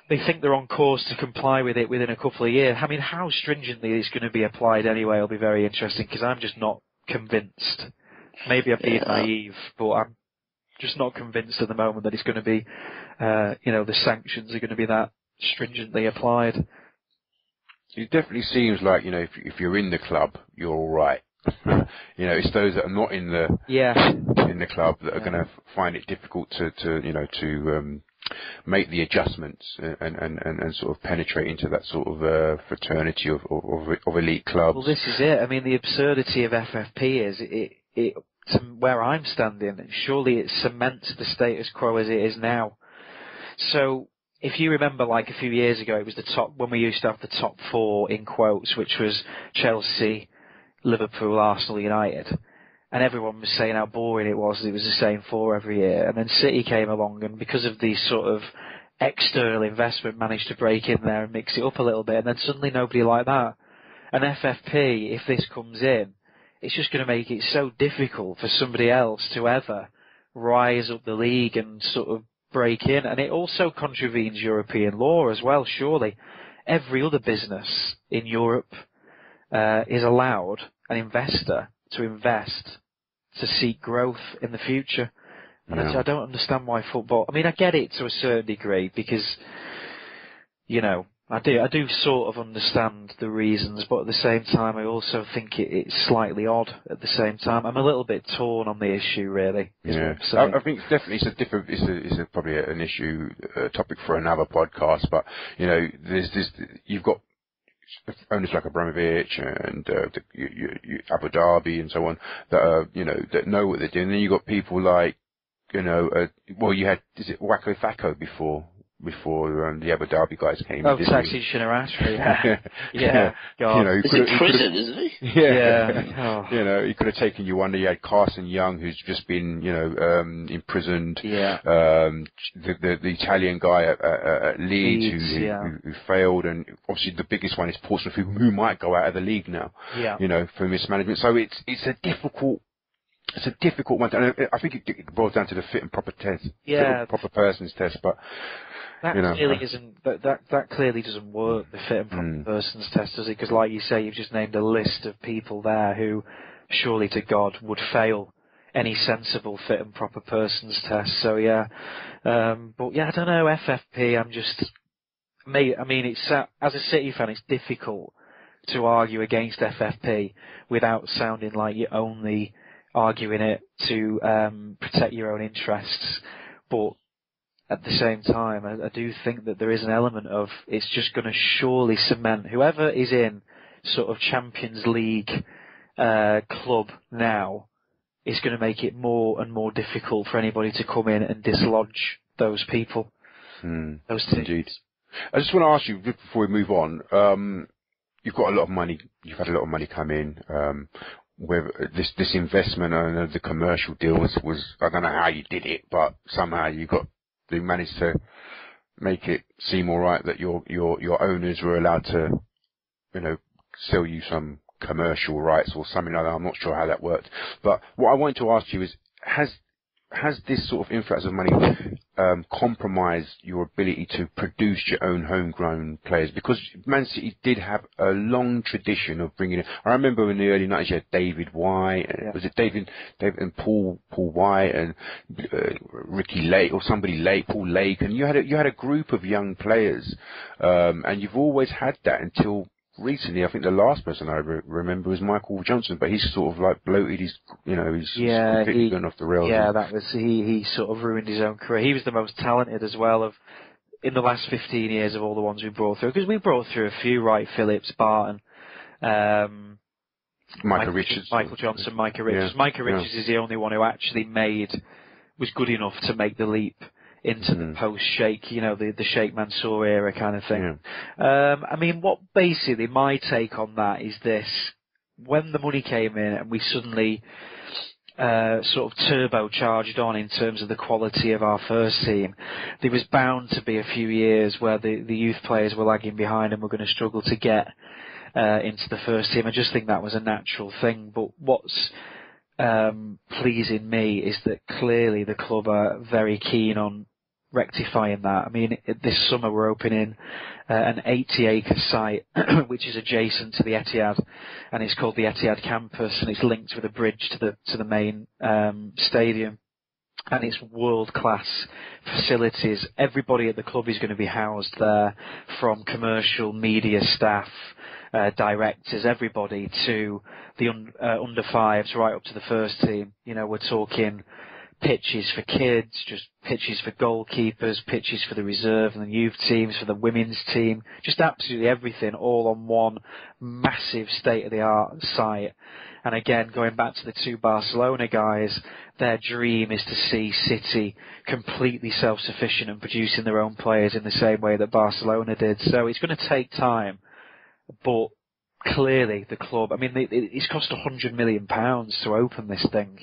they think they're on course to comply with it within a couple of years. I mean, how stringently it's going to be applied anyway will be very interesting, because I'm just not convinced. Maybe I'm being naive, but I'm just not convinced at the moment that it's going to be, you know, the sanctions are going to be that stringently applied. It definitely seems like, you know, if you're in the club, you're all right. You know, it's those that are not in the in the club that are going to find it difficult to you know, to make the adjustments and sort of penetrate into that sort of fraternity of elite clubs. Well, this is it. I mean, the absurdity of FFP is it to where I'm standing. Surely it cements the status quo as it is now. So, if you remember, like a few years ago, it was the top when we used to have the top four in quotes, which was Chelsea, Liverpool, Arsenal, United, and everyone was saying how boring it was. It was the same four every year, and then City came along, and because of the sort of external investment, managed to break in there and mix it up a little bit, and then suddenly nobody liked that. And FFP, if this comes in, it's just going to make it so difficult for somebody else to ever rise up the league and sort of break in. And it also contravenes European law as well. Surely, every other business in Europe is allowed an investor to invest to seek growth in the future. And I don't understand why football. I mean, I get it to a certain degree, because, you know, I do sort of understand the reasons, but at the same time, I also think it's slightly odd. At the same time, I'm a little bit torn on the issue, really. Yeah, I think it's definitely it's probably an issue, a topic for another podcast. But you know, you've got owners like Abramovich and Abu Dhabi and so on that are, you know, that know what they're doing. And then you've got people like, you know, well, you had, is it Wacko Thaco before the Abu Dhabi guys came. Oh, Taxi Shinarashri. Yeah. God. You know, he's in prison, isn't he? Yeah. Oh. You know, he could have taken you under. You had Carson Young, who's just been, you know, imprisoned. Yeah. The Italian guy at Leeds who failed, and obviously the biggest one is Portsmouth, who might go out of the league now. Yeah. You know, for mismanagement. So it's a difficult. It's a difficult one, and I think it boils down to the fit and proper test, proper person's test. But that, you know, clearly isn't that clearly doesn't work. The fit and proper person's test, does it? Because, like you say, you've just named a list of people there who, surely to God, would fail any sensible fit and proper person's test. So but I don't know. FFP, I mean, it's as a City fan, it's difficult to argue against FFP without sounding like you own the arguing it to protect your own interests. But at the same time, I do think that there is an element of it's just going to surely cement whoever is in sort of Champions League club now is going to make it more and more difficult for anybody to come in and dislodge those people. Those teams. Indeed. I just want to ask you before we move on. You've got a lot of money. You've had a lot of money come in. Whether this investment, I know the commercial deals was, I don't know how you did it, but somehow you managed to make it seem all right that your owners were allowed to, you know, sell you some commercial rights or something like that. I'm not sure how that worked. But what I wanted to ask you is, has this sort of influx of money compromised your ability to produce your own homegrown players? Because Man City did have a long tradition of bringing in. I remember in the early 90s, you had David White. Yeah. Was it David and Paul White and Ricky Lake or somebody Lake, Paul Lake? And you had a group of young players, and you've always had that until recently. I think the last person I remember was Michael Johnson, but he's sort of like bloated. He's, you know, he's gone off the rails. Yeah, that was he sort of ruined his own career. He was the most talented as well in the last 15 years of all the ones we brought through, because we brought through a few, right? Phillips, Barton, Michael Richards. Micah Richards is the only one who actually was good enough to make the leap into the post-Sheikh, you know, the Sheikh Mansour era kind of thing. Yeah. I mean, what basically my take on that is this. When the money came in and we suddenly sort of turbocharged on in terms of the quality of our first team, there was bound to be a few years where the youth players were lagging behind and were going to struggle to get into the first team. I just think that was a natural thing. But what's pleasing me is that clearly the club are very keen on rectifying that. I mean, this summer we're opening an 80-acre site which is adjacent to the Etihad, and it's called the Etihad Campus, and it's linked with a bridge to the main stadium. And it's world-class facilities. Everybody at the club is going to be housed there, from commercial, media staff, directors, everybody, to the under-5s right up to the first team. You know, we're talking pitches for kids, just pitches for goalkeepers, pitches for the reserve and the youth teams, for the women's team, just absolutely everything all on one massive state-of-the-art site. And again, going back to the two Barcelona guys, their dream is to see City completely self-sufficient and producing their own players in the same way that Barcelona did. So it's going to take time, but clearly the club, I mean, it's cost £100 million to open this thing.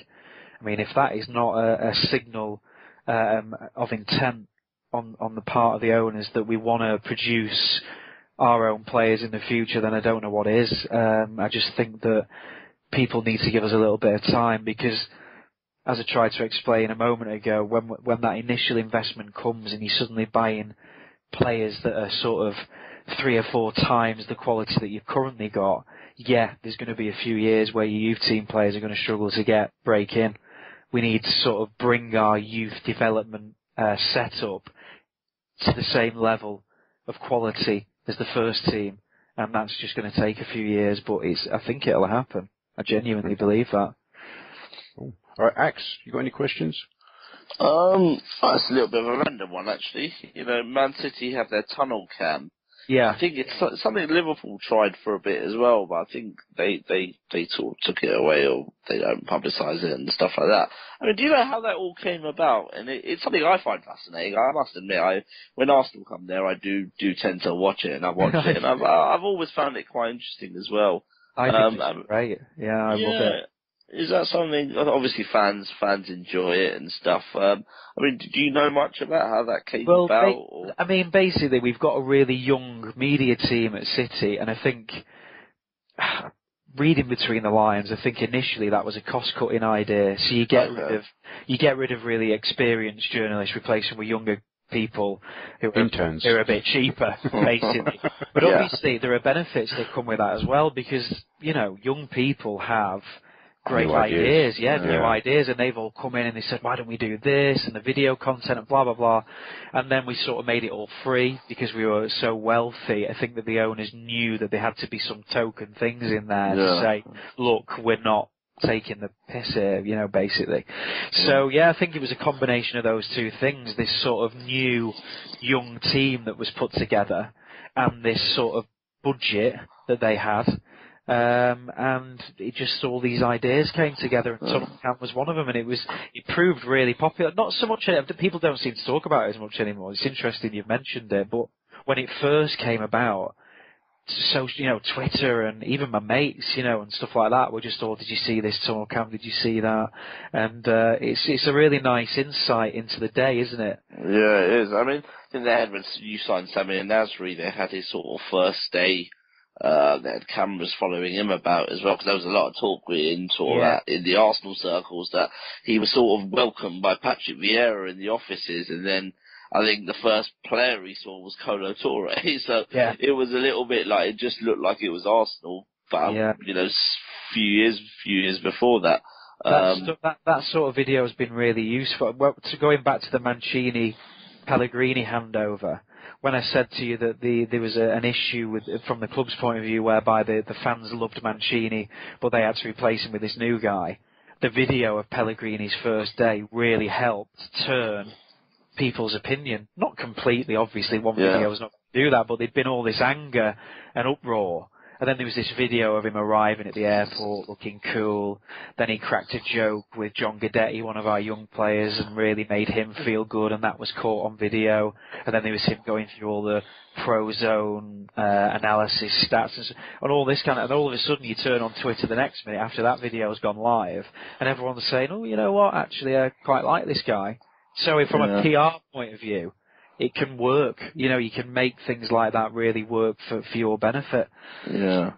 I mean, if that is not a signal of intent on the part of the owners that we want to produce our own players in the future, then I don't know what is. I just think that people need to give us a little bit of time, because, as I tried to explain a moment ago, when that initial investment comes and you're suddenly buying players that are sort of 3 or 4 times the quality that you've currently got, yeah, there's going to be a few years where your youth team players are going to struggle to break in. We need to sort of bring our youth development setup to the same level of quality as the first team, and that's just going to take a few years, but I think it'll happen. I genuinely believe that. Cool. All right, Axe, you got any questions? That's a little bit of a random one, actually. You know, Man City have their tunnel cam. Yeah, I think it's something Liverpool tried for a bit as well, but I think they sort of took it away, or they don't publicise it and stuff like that. I mean, do you know how that all came about? And it's something I find fascinating. I must admit, when Arsenal come there, I do tend to watch it, and I watch it, and I've always found it quite interesting as well. I think it's great. Yeah, I love it. Is that something? Obviously, fans enjoy it and stuff. I mean, do you know much about how that came about? I mean, basically, we've got a really young media team at City, and I think, reading between the lines, I think initially that was a cost-cutting idea. So you get rid of really experienced journalists, replacing with younger people who are a bit cheaper, basically. But obviously, there are benefits that come with that as well, because young people have great ideas, new ideas, and they've all come in and they said, why don't we do this, and the video content, and blah, blah, blah. And then we sort of made it all free because we were so wealthy. I think that the owners knew that they had to be some token things in there to say, look, we're not taking the piss here, basically. So, I think it was a combination of those two things, this sort of new, young team that was put together and this sort of budget that they had. And it just all these ideas came together, and Tunnel Camp was one of them, and it proved really popular. Not so much, people don't seem to talk about it as much anymore. It's interesting you've mentioned it, but when it first came about, social, Twitter and even my mates, and stuff like that, were just all, did you see this Tunnel Camp? Did you see that? And it's a really nice insight into the day, isn't it? Yeah, it is. I mean, I think they had, when you signed Samir Nasri, they had his sort of first day. They had cameras following him about as well, because there was a lot of talk in the Arsenal circles that he was sort of welcomed by Patrick Vieira in the offices, and then I think the first player he saw was Yaya Toure. So it was a little bit like, it just looked like it was Arsenal, but few years before that. That sort of video has been really useful. Well, going back to the Mancini Pellegrini handover, when I said to you that there was an issue from the club's point of view whereby the fans loved Mancini, but they had to replace him with this new guy, the video of Pellegrini's first day really helped turn people's opinion. Not completely, obviously, one video was not going to do that, but there'd been all this anger and uproar. And then there was this video of him arriving at the airport looking cool. Then he cracked a joke with John Guidetti, one of our young players, and really made him feel good, and that was caught on video. And then there was him going through all the pro zone analysis stats and all this kind of... And all of a sudden you turn on Twitter the next minute after that video has gone live, and everyone's saying, oh, you know what, actually I quite like this guy. So from a PR point of view, it can work. You can make things like that really work for your benefit. Yeah.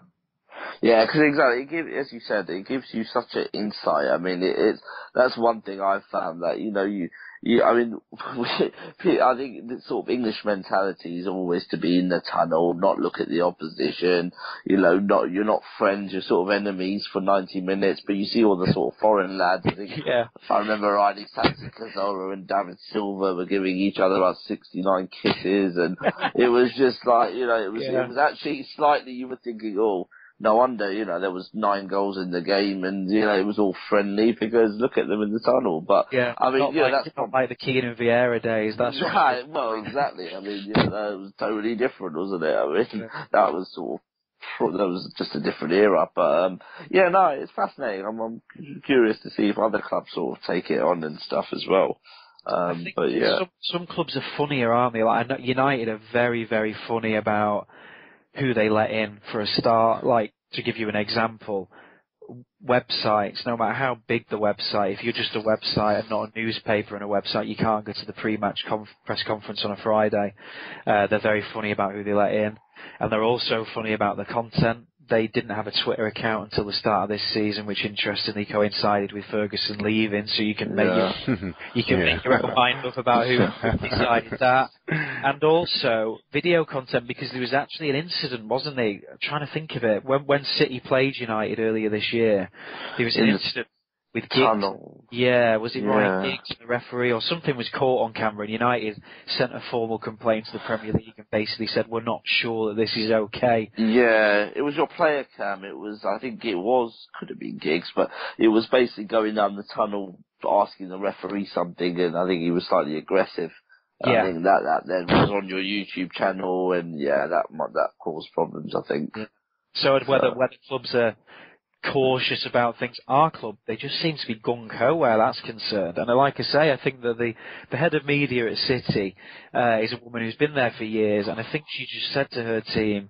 Yeah, because exactly, as you said, it gives you such an insight. I mean, that's one thing I've found, that, I think the sort of English mentality is always to be in the tunnel, not look at the opposition. You know, you're not friends, you're sort of enemies for 90 minutes. But you see all the sort of foreign lads. I think, yeah. If I remember rightly, Santi Cazorla and David Silva were giving each other about 69 kisses, and it was just like, you know, it was actually slightly. You were thinking, oh, no wonder, you know, there was 9 goals in the game, and you know it was all friendly because look at them in the tunnel. But yeah, I mean, you know, that's not like the Keane and Vieira days. That's right. Well, exactly. I mean, you know, it was totally different, wasn't it? I mean, that was sort of, that was just a different era. But yeah, no, it's fascinating. I'm curious to see if other clubs sort of take it on and stuff as well. I think but yeah, some clubs are funnier, aren't they? Like United are very, very funny about who they let in for a start. Like, to give you an example, websites, no matter how big the website, if you're just a website and not a newspaper and a website, you can't go to the pre-match press conference on a Friday. They're very funny about who they let in. And they're also funny about the content. They didn't have a Twitter account until the start of this season, which interestingly coincided with Ferguson leaving, so you can make make your own mind up about who decided that. And also video content, because there was actually an incident, wasn't there? I'm trying to think of it. When City played United earlier this year, there was an incident with Giggs. Tunnel. Yeah, was it Ryan Giggs, the referee, or something was caught on camera, and United sent a formal complaint to the Premier League and basically said, we're not sure that this is okay. Yeah, it was your player cam. It was, I think it was, could have been Giggs, but it was basically going down the tunnel, asking the referee something, and I think he was slightly aggressive. Yeah. I think that then was on your YouTube channel, and yeah, that caused problems, I think. So whether clubs are cautious about things, our club, they just seem to be gung-ho where that's concerned. And like I say, I think that the head of media at City is a woman who's been there for years, and I think she just said to her team,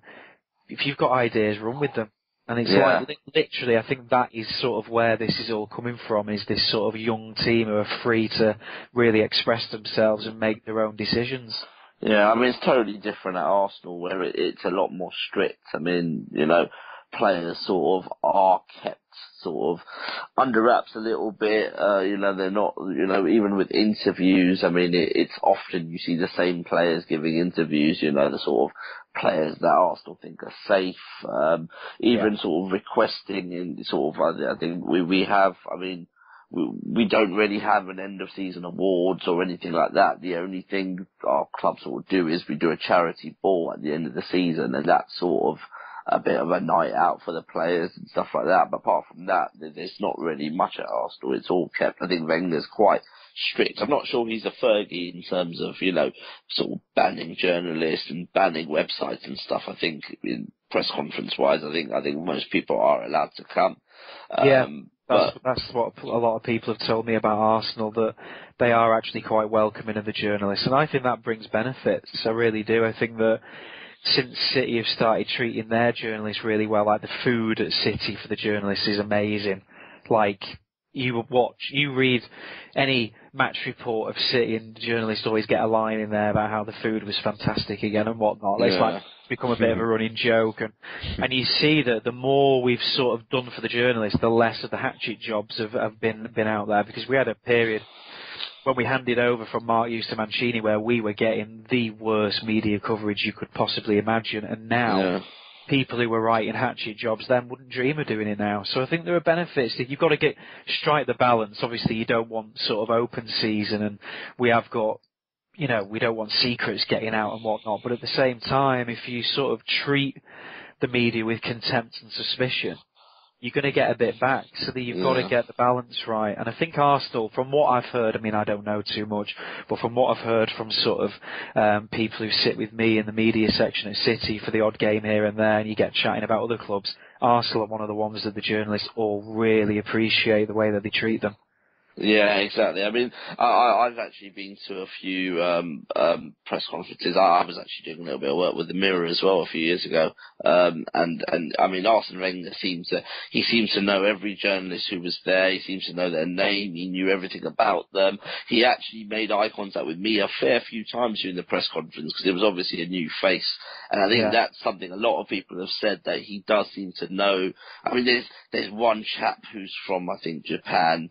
if you've got ideas, run with them. And it's like, literally, I think that is sort of where this is all coming from, is this sort of young team who are free to really express themselves and make their own decisions. Yeah, I mean, it's totally different at Arsenal, where it's a lot more strict. I mean, you know, players sort of are kept sort of under wraps a little bit. You know, they're not, you know, even with interviews, I mean, it's often you see the same players giving interviews, you know, the sort of players that Arsenal think are safe, sort of requesting, and sort of, I think we have, I mean, we don't really have an end of season awards or anything like that. The only thing our club sort of do is we do a charity ball at the end of the season, and that sort of a bit of a night out for the players and stuff like that. But apart from that, there's not really much at Arsenal. It's all kept. I think Wenger's quite strict. I'm not sure he's a Fergie in terms of, you know, sort of banning journalists and banning websites and stuff. I think in press conference-wise, I think most people are allowed to come. That's what a lot of people have told me about Arsenal, that they are actually quite welcoming of the journalists. And I think that brings benefits. I really do. I think that since City have started treating their journalists really well, like the food at City for the journalists is amazing. Like, you read any match report of City and the journalists always get a line in there about how the food was fantastic again and whatnot. It's like become a bit of a running joke. And you see that the more we've sort of done for the journalists, the less of the hatchet jobs have been out there, because we had a period when we handed over from Mark Hughes to Mancini, where we were getting the worst media coverage you could possibly imagine, and now people who were writing hatchet jobs then wouldn't dream of doing it now. So I think there are benefits. That you've got to strike the balance. Obviously, you don't want sort of open season, and we have got, you know, we don't want secrets getting out and whatnot. But at the same time, if you sort of treat the media with contempt and suspicion, you're going to get a bit back, so that you've got to get the balance right. And I think Arsenal, from what I've heard, I mean, I don't know too much, but from what I've heard from sort of people who sit with me in the media section at City for the odd game here and there, and you get chatting about other clubs, Arsenal are one of the ones that the journalists all really appreciate the way that they treat them. Yeah, exactly. I mean, I've actually been to a few press conferences. I was actually doing a little bit of work with the Mirror as well a few years ago. And I mean, Arsene Wenger seems to know every journalist who was there. He seems to know their name. He knew everything about them. He actually made eye contact with me a fair few times during the press conference, because it was obviously a new face. And I think that's something a lot of people have said, that he does seem to know. I mean, there's one chap who's from, I think, Japan.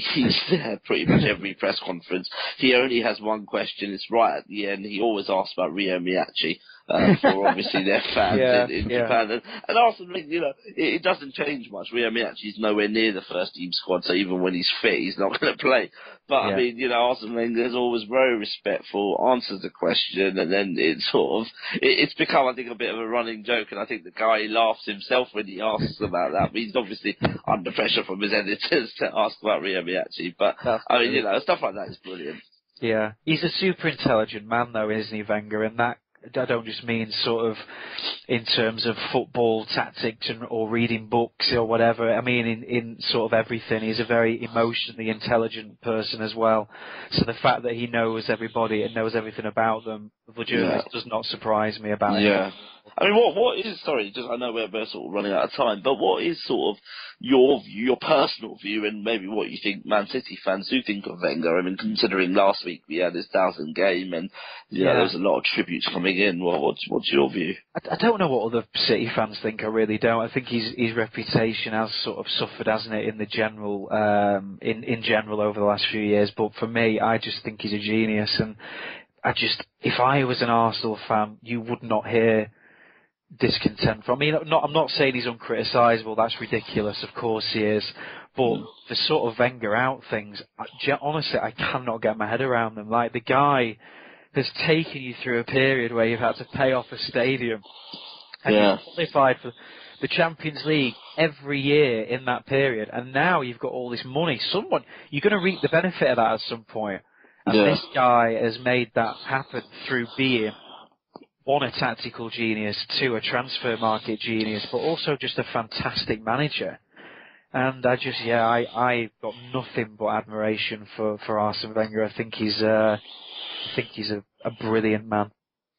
he's there pretty much every press conference. He only has one question. It's right at the end. He always asks about Ryo Miyaichi. For obviously their fans in Japan. And Arsenal, you know, it doesn't change much. Ryo Miyaichi's nowhere near the first team squad, so even when he's fit, he's not going to play. But, I mean, you know, Arsene Wenger's always very respectful, answers the question, and then it's sort of... It's become, I think, a bit of a running joke, and I think the guy laughs himself when he asks about that. But he's obviously under pressure from his editors to ask about Ryo Miyaichi. But, I mean, you know, stuff like that is brilliant. Yeah. He's a super intelligent man, though, isn't he, Wenger? And that... I don't just mean sort of in terms of football tactics or reading books or whatever. I mean in sort of everything. He's a very emotionally intelligent person as well. So the fact that he knows everybody and knows everything about them, the journalist does not surprise me about it. Yeah. I mean, what is, sorry, just I know we're sort of running out of time, but what is sort of your personal view and maybe what you think Man City fans do think of Wenger? I mean, considering last week we had his 1,000th game and, you know, there was a lot of tributes coming in. Well, what's your view? I don't know what other City fans think. I really don't. I think his reputation has sort of suffered, hasn't it, in the general, in general over the last few years. But for me, I just think he's a genius. And I just, if I was an Arsenal fan, you would not hear discontent from me. I'm not saying he's uncriticisable. That's ridiculous. Of course he is. But the sort of Wenger out things, honestly, I cannot get my head around them. Like, the guy has taken you through a period where you've had to pay off a stadium and you've qualified for the Champions League every year in that period. And now you've got all this money. Someone, you're going to reap the benefit of that at some point. And this guy has made that happen through being one, a tactical genius, two, a transfer market genius, but also just a fantastic manager. And I just, I got nothing but admiration for Arsene Wenger. I think he's a brilliant man.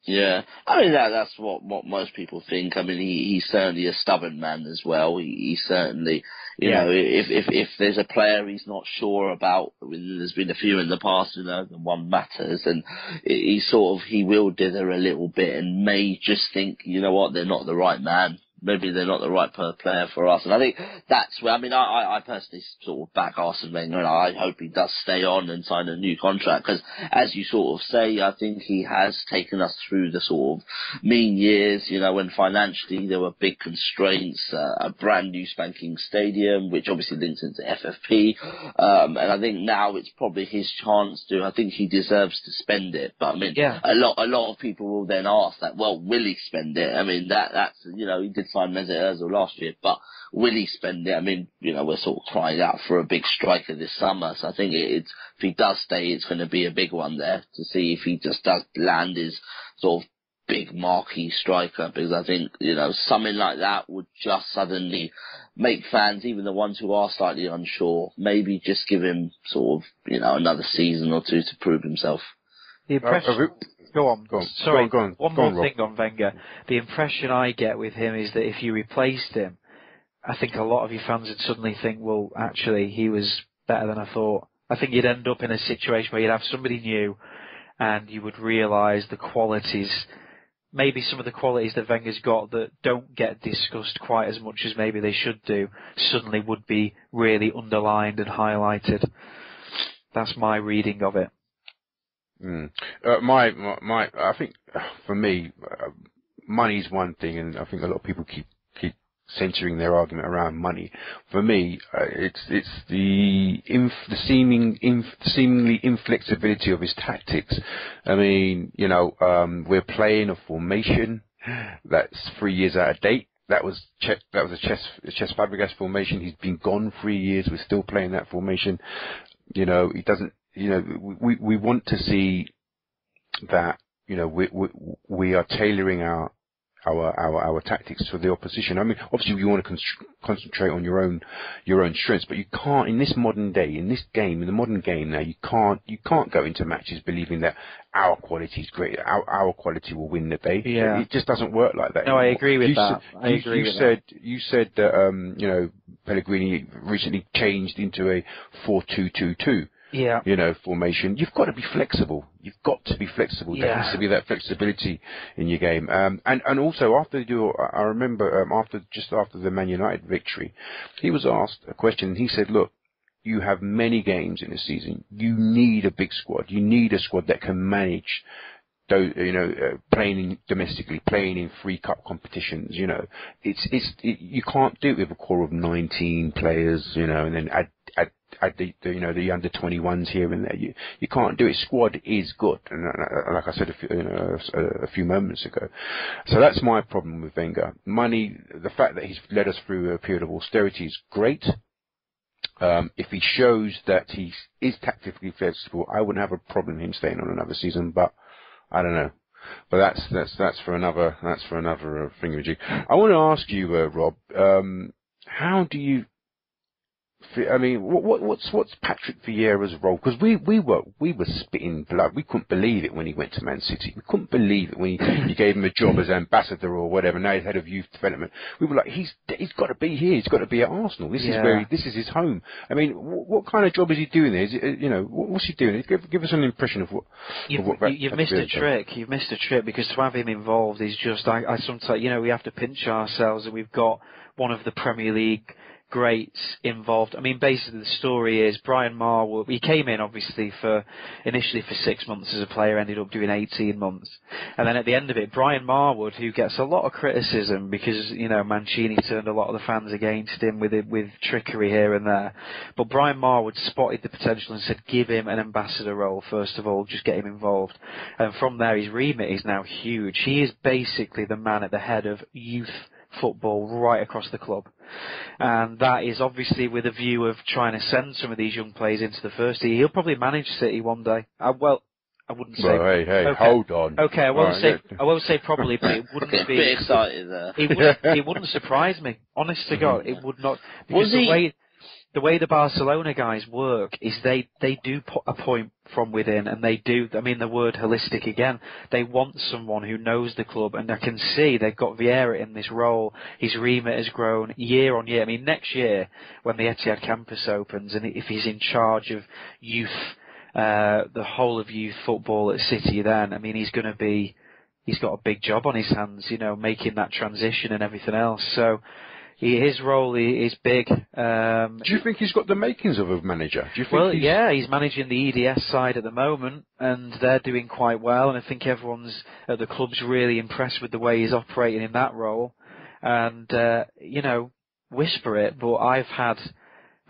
Yeah, I mean that's what most people think. I mean he's certainly a stubborn man as well. He certainly, you know, if there's a player he's not sure about, I mean, there's been a few in the past, you know, and one matters, and he will dither a little bit and may just think, you know what, they're not the right man. Maybe they're not the right player for us. And I think that's where, I mean, I personally sort of back Arsene Wenger, and I hope he does stay on and sign a new contract. Because as you sort of say, I think he has taken us through the sort of mean years, you know, when financially there were big constraints, a brand new spanking stadium, which obviously links into FFP. And I think now it's probably his chance to, I think he deserves to spend it. But I mean, a lot of people will then ask that, well, will he spend it? I mean, that's, you know, he did sign Mesut Özil last year, but will he spend it? I mean, you know, we're sort of crying out for a big striker this summer, so I think if he does stay, it's going to be a big one there to see if he just does land his sort of big marquee striker, because I think, you know, something like that would just suddenly make fans, even the ones who are slightly unsure, maybe just give him sort of, you know, another season or two to prove himself. The impression... Go on. Sorry, one more thing on Wenger. The impression I get with him is that if you replaced him, I think a lot of your fans would suddenly think, well, actually, he was better than I thought. I think you'd end up in a situation where you'd have somebody new and you would realise the qualities, maybe some of the qualities that Wenger's got that don't get discussed quite as much as maybe they should do, suddenly would be really underlined and highlighted. That's my reading of it. Mm. I think for me, money's one thing, and I think a lot of people keep centering their argument around money. For me, it's the seemingly inflexibility of his tactics. I mean, you know, we're playing a formation that's 3 years out of date. That was a Cesc Fabregas formation. He's been gone 3 years. We're still playing that formation. You know, he doesn't. You know, we want to see that, you know, we are tailoring our tactics for the opposition. I mean, obviously you want to concentrate on your own strengths, but you can't in this modern day, in the modern game now, you can't go into matches believing that our quality is great, our quality will win the day. Yeah. It just doesn't work like that anymore. I agree with that. You said that you know, Pellegrini recently changed into a 4-2-2-2. Yeah. You know, formation. You've got to be flexible. There has to be that flexibility in your game. And also I remember after the Man United victory, he was asked a question. And he said, "Look, you have many games in a season. You need a big squad. You need a squad that can manage those, you know, playing in domestically, playing in free cup competitions. You know, it's you can't do it with a core of 19 players. You know, and then add the under 21s here and there. You can't do it. Squad is good, and like I said a few moments ago. So that's my problem with Wenger. Money, the fact that he's led us through a period of austerity is great. If he shows that he is tactically flexible, I wouldn't have a problem him staying on another season. But I don't know. But that's for another thing with you. I want to ask you, Rob, how do you? I mean, what's Patrick Vieira's role? Because we were spitting blood. We couldn't believe it when he went to Man City. We couldn't believe it when you gave him a job as ambassador or whatever. Now he's head of youth development. We were like, he's got to be here. He's got to be at Arsenal. This is his home. I mean, what kind of job is he doing there? Is it, you know, what's he doing? Give us an impression of what. You've missed a trick. You've missed a trick, because to have him involved is just. I sometimes, you know, we have to pinch ourselves, and we've got one of the Premier League greats involved. I mean, basically the story is Brian Marwood. He came in obviously initially for 6 months as a player, ended up doing 18 months, and then at the end of it, Brian Marwood, who gets a lot of criticism because, you know, Mancini turned a lot of the fans against him with trickery here and there, but Brian Marwood spotted the potential and said, give him an ambassador role first of all, just get him involved, and from there his remit is now huge. He is basically the man at the head of youth football right across the club, and that is obviously with a view of trying to send some of these young players into the first team. He'll probably manage City one day. I wouldn't say. Well, hey, okay. Hold on. Okay, I won't say probably, but it wouldn't be. A bit excited there. It wouldn't surprise me. Honest to God, it would not. Because the way the Barcelona guys work is they do appoint from within, and they do, I mean, the word holistic again, they want someone who knows the club, and I can see they've got Vieira in this role. His remit has grown year on year. I mean, next year when the Etihad Campus opens, and if he's in charge of youth, the whole of youth football at City, then, I mean, he's got a big job on his hands, you know, making that transition and everything else. So, his role is big. Do you think he's got the makings of a manager? Do you think he's managing the EDS side at the moment, and they're doing quite well, and I think everyone's at the club's really impressed with the way he's operating in that role. And, you know, whisper it, but I've had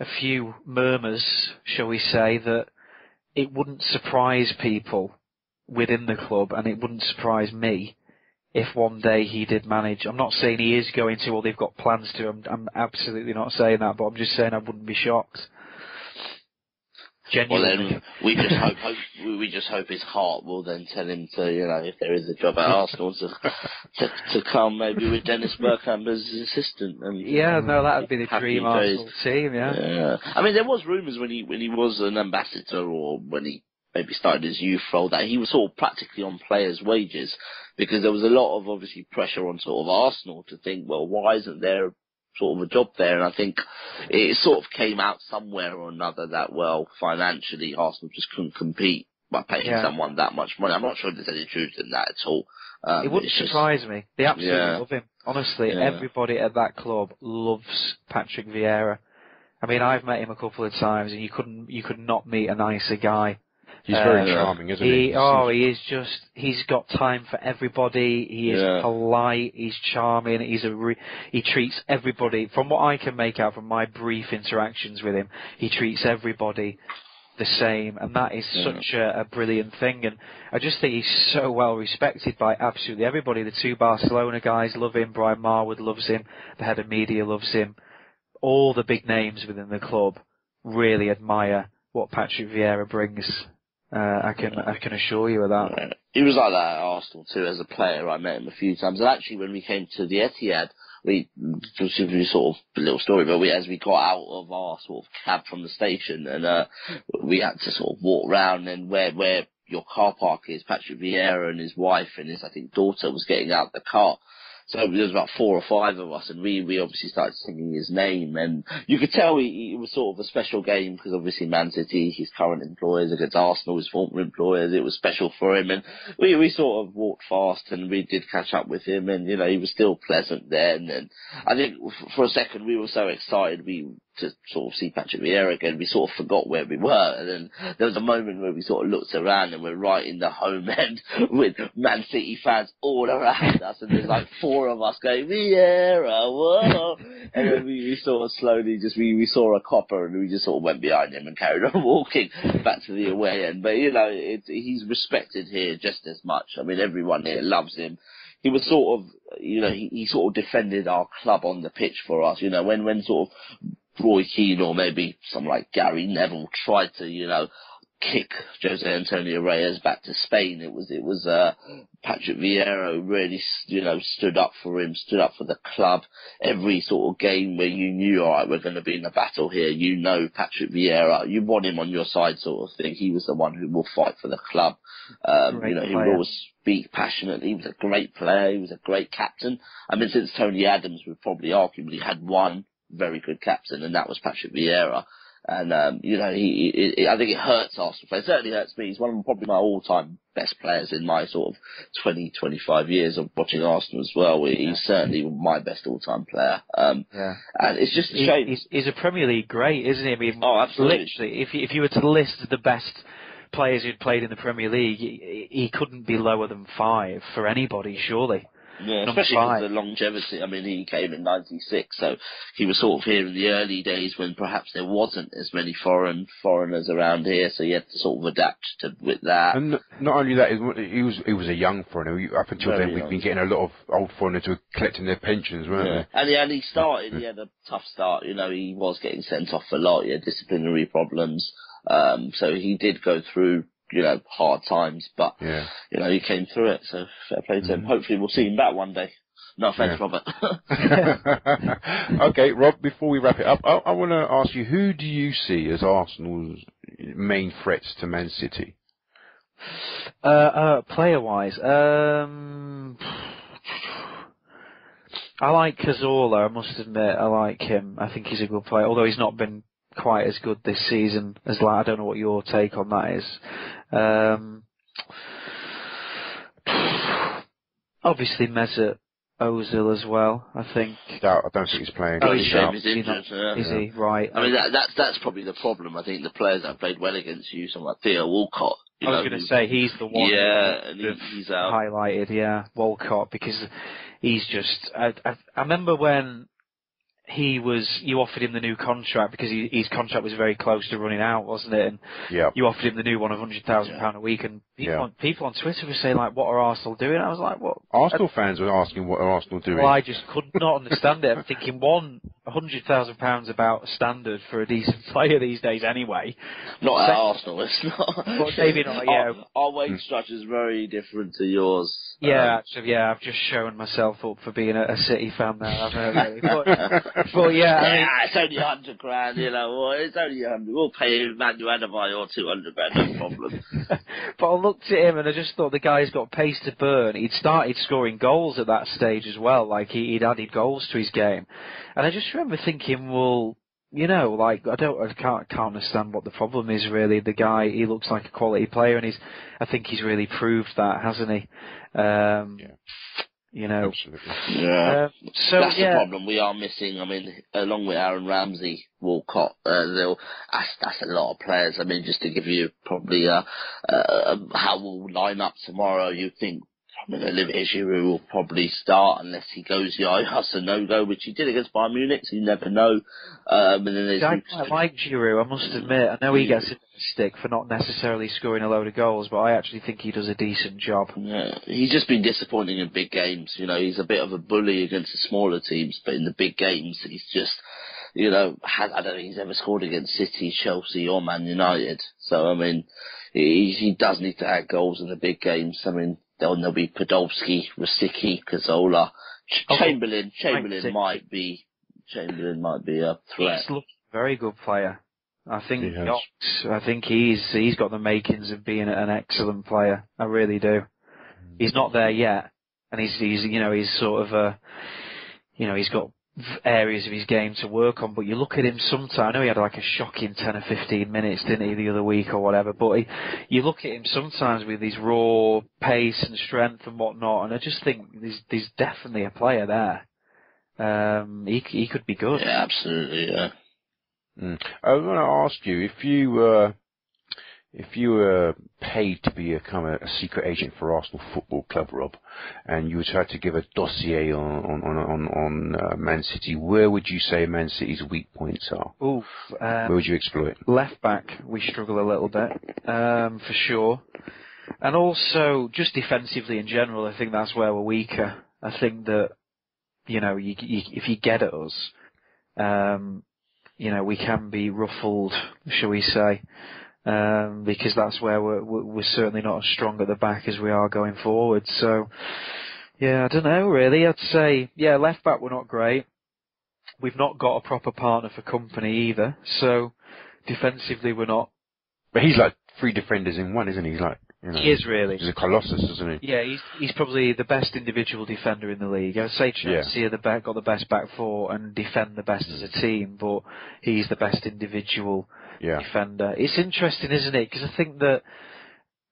a few murmurs, shall we say, that it wouldn't surprise people within the club, and it wouldn't surprise me if one day he did manage. I'm not saying he is going to, or they've got plans to. I'm absolutely not saying that, but I'm just saying I wouldn't be shocked. Genuinely. Well, then we just hope his heart will then tell him to, you know, if there is a job at Arsenal, to come maybe with Dennis Bergkamp as his assistant. And yeah, no, that would be the dream Arsenal team. Yeah. I mean, there was rumours when he was an ambassador, or when he maybe started his youth role, that he was sort of practically on players' wages, because there was a lot of obviously pressure on sort of Arsenal to think, well, why isn't there sort of a job there? And I think it sort of came out somewhere or another that, well, financially Arsenal just couldn't compete by paying someone that much money. I'm not sure there's any truth in that at all. It wouldn't surprise me. They absolutely love him. Honestly, everybody at that club loves Patrick Vieira. I mean, I've met him a couple of times, and you could not meet a nicer guy. He's very charming, isn't he? He is just, he's got time for everybody. He is polite, he's charming, he treats everybody, from what I can make out from my brief interactions with him, he treats everybody the same, and that is such a brilliant thing, and I just think he's so well respected by absolutely everybody. The two Barcelona guys love him, Brian Marwood loves him, the head of media loves him, all the big names within the club really admire what Patrick Vieira brings. I can assure you of that. He was like that at Arsenal too as a player. I met him a few times, and actually when we came to the Etihad, we sort of a little story, but as we got out of our sort of cab from the station, and we had to sort of walk around, and where your car park is, Patrick Vieira and his wife and his, I think, daughter was getting out the car. So there was about 4 or 5 of us, and we obviously started singing his name, and you could tell it was sort of a special game, because obviously Man City, his current employers, against Arsenal, his former employers, it was special for him, and we sort of walked fast, and we did catch up with him, and, you know, he was still pleasant then, and I think for a second we were so excited, we to sort of see Patrick Vieira again, we sort of forgot where we were. And then there was a moment where we sort of looked around and we're right in the home end with Man City fans all around us, and there's like four of us going, Vieira, whoa! And then we sort of slowly just, we saw a copper and we just sort of went behind him and carried on walking back to the away end. But, you know, he's respected here just as much. I mean, everyone here loves him. He was sort of, you know, he sort of defended our club on the pitch for us. You know, when sort of Roy Keane or maybe someone like Gary Neville tried to, you know, kick Jose Antonio Reyes back to Spain, it was Patrick Vieira really, you know, stood up for him, stood up for the club. Every sort of game where you knew, all right, we're going to be in a battle here, you know, Patrick Vieira, you want him on your side, sort of thing. He was the one who will fight for the club. You know, he would always speak passionately. He was a great player. He was a great captain. I mean, since Tony Adams, we've probably arguably had one very good captain, and that was Patrick Vieira. And, you know, I think it hurts Arsenal play. It certainly hurts me. He's one of probably my all-time best players in my sort of 20, 25 years of watching Arsenal as well. He's certainly my best all-time player. And it's just a shame. He's a Premier League great, isn't he? I mean, oh, absolutely. Literally, if you were to list the best players who'd played in the Premier League, he couldn't be lower than 5 for anybody, surely. Yeah, especially with the longevity. I mean, he came in '96, so he was sort of here in the early days when perhaps there wasn't as many foreigners around here, so you had to sort of adapt with that. And not only that, he was a young foreigner. Up until then, we've been getting a lot of old foreigners who were collecting their pensions, weren't they? And he started. He had a tough start. You know, he was getting sent off a lot. He had disciplinary problems, so he did go through, you know, hard times, but you know, he came through it, so fair play to him. Hopefully we'll see him back one day. No offence, Robert. Okay, Rob, before we wrap it up, I want to ask you, who do you see as Arsenal's main threats to Man City? Player-wise, I like Cazorla, I must admit, I like him. I think he's a good player, although he's not been quite as good this season as I don't know what your take on that is. Obviously Mesut Özil as well, I think. No, I don't think he's playing. Oh, is he? Right. I mean, that's probably the problem. I think the players that played well against you, someone like Theo Walcott. I was going to say he's the one. Yeah, and he's out. Highlighted. Yeah, Walcott, because he's just. I remember when he was, you offered him the new contract because his contract was very close to running out, wasn't it? And you offered him the new one of £100,000 a week, and people on Twitter were saying, like, what are Arsenal doing? I was like, what? Arsenal fans were asking, what are Arsenal doing? Well, I just could not understand it. I'm thinking, one, £100,000 about standard for a decent player these days anyway. Not at Arsenal, it's not. Well, maybe not, our wage structure is very different to yours. Yeah, actually, I've just shown myself up for being a City fan there. I've heard, really. Well, it's only £100,000, you know. Well, it's only £100,000. We'll pay him Manuel Pellegrini or £200,000, no problem. But I looked at him and I just thought the guy's got pace to burn. He'd started scoring goals at that stage as well. Like he'd added goals to his game, and I just remember thinking, well, you know, like I can't understand what the problem is really. The guy, he looks like a quality player, and I think he's really proved that, hasn't he? You know, so that's the problem we are missing. I mean, along with Aaron Ramsey, Walcott, that's a lot of players. I mean, just to give you probably how we'll line up tomorrow, you think Olivier Giroud will probably start unless he goes Yaya Sanogo, which he did against Bayern Munich, so you never know. And then there's I like Giroud, I must admit. I know he gets a stick for not necessarily scoring a load of goals, but I actually think he does a decent job. Yeah, he's just been disappointing in big games. You know, he's a bit of a bully against the smaller teams, but in the big games, he's just, you know, I don't think he's ever scored against City, Chelsea or Man United. So, I mean, he does need to add goals in the big games. I mean, there'll be Podolski, Rosicky, Cazorla, Chamberlain. Chamberlain might be a threat. He's very good player. I think he's got the makings of being an excellent player. I really do. He's not there yet, and he's sort of he's got areas of his game to work on, but you look at him sometimes. I know he had like a shocking 10 or 15 minutes, didn't he, the other week or whatever, but you look at him sometimes with his raw pace and strength and whatnot, and I just think there's definitely a player there. He could be good. Yeah, absolutely, yeah. I was going to ask you, if you were paid to become a secret agent for Arsenal Football Club, Rob, and you had to give a dossier on Man City, where would you say Man City's weak points are? Oof, where would you exploit? Left back, we struggle a little bit, for sure. And also, just defensively in general, I think that's where we're weaker. I think that, you know, if you get at us, you know, we can be ruffled, shall we say. Because that's where we're certainly not as strong at the back as we are going forward. So, yeah, I don't know really. I'd say, yeah, left back we're not great. We've not got a proper partner for Company either. So, defensively we're not. But he's like three defenders in one, isn't he? He's like, you know, he is really. He's a colossus, isn't he? Yeah, he's probably the best individual defender in the league. I'd say Chelsea are got the best back four and defend the best as a team, but he's the best individual. Yeah. Defender. It's interesting, isn't it? Because I think that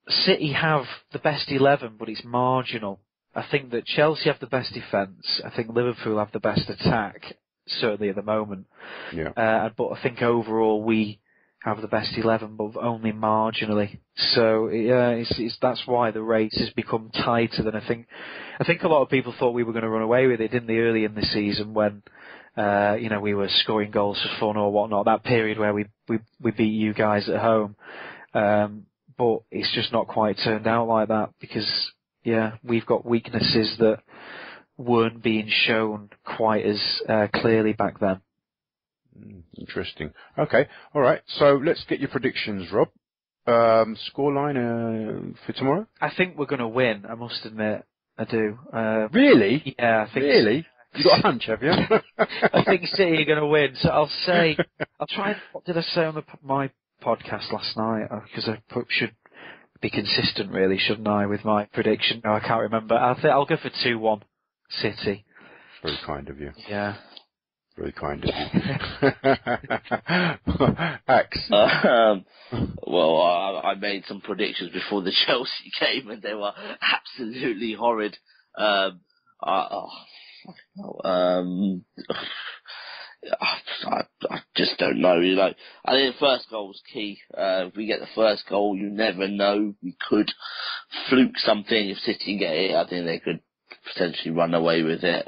City have the best 11, but it's marginal. I think that Chelsea have the best defence. I think Liverpool have the best attack, certainly at the moment. Yeah. But I think overall we have the best 11, but only marginally. So yeah, that's why the race has become tighter than I think. I think a lot of people thought we were going to run away with it, didn't they, early in the season when. You know, we were scoring goals for fun or whatnot, that period where we beat you guys at home. But it's just not quite turned out like that because, yeah, we've got weaknesses that weren't being shown quite as clearly back then. Interesting. Okay. All right. So let's get your predictions, Rob. Scoreline for tomorrow? I think we're going to win, I must admit. I do. Really? Yeah, I think. Really? You got a hunch, have you? I think City are going to win, so I'll say. I'll try. What did I say on my podcast last night? Because I should be consistent, really, shouldn't I, with my prediction? No, I can't remember. I think I'll go for 2-1 City. Very kind of you. Yeah. Very kind of you. Axe. Well, I made some predictions before the Chelsea game, and they were absolutely horrid. I just don't know. You know, I think the first goal was key. If we get the first goal, you never know. We could fluke something. If City get it, I think they could potentially run away with it.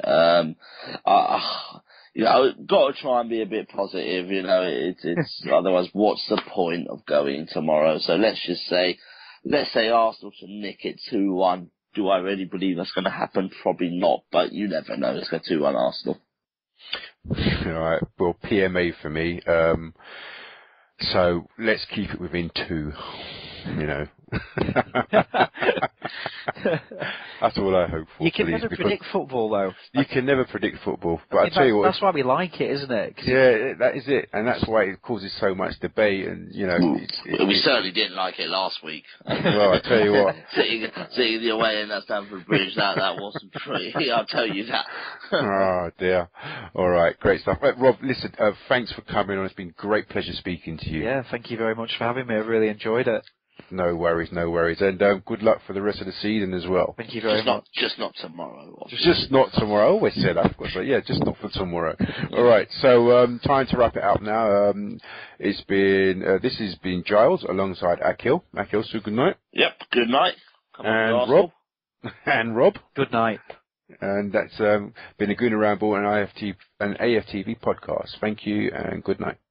You know, I've got to try and be a bit positive. You know, it's otherwise, what's the point of going tomorrow? So let's say Arsenal should nick it 2-1. Do I really believe that's going to happen? Probably not, but you never know. Let's go 2-1 Arsenal. All right. Well, PMA for me. So let's keep it within two. You know, that's all I hope for. You can never predict football, though. You can never predict football, but I tell you what, that's why we like it, isn't it? Yeah, that is it, and that's why it causes so much debate. And you know, we certainly didn't like it last week. Well, I tell you what, sitting the away in that Stamford Bridge, that wasn't pretty. I'll tell you that. Oh dear. All right, great stuff. Rob, listen, thanks for coming on. It's been a great pleasure speaking to you. Yeah, thank you very much for having me. I've really enjoyed it. No worries, no worries. And good luck for the rest of the season as well. Thank you very much. Just not tomorrow. Obviously. Just not tomorrow. I always say that, of course. But yeah, just not for tomorrow. All right, so time to wrap it up now. This has been Giles alongside Akil. Akil, so good night. Yep, good night. Come on, Rob. And Rob. Good night. And that's been a Gooner Ramble and an AFTV podcast. Thank you and good night.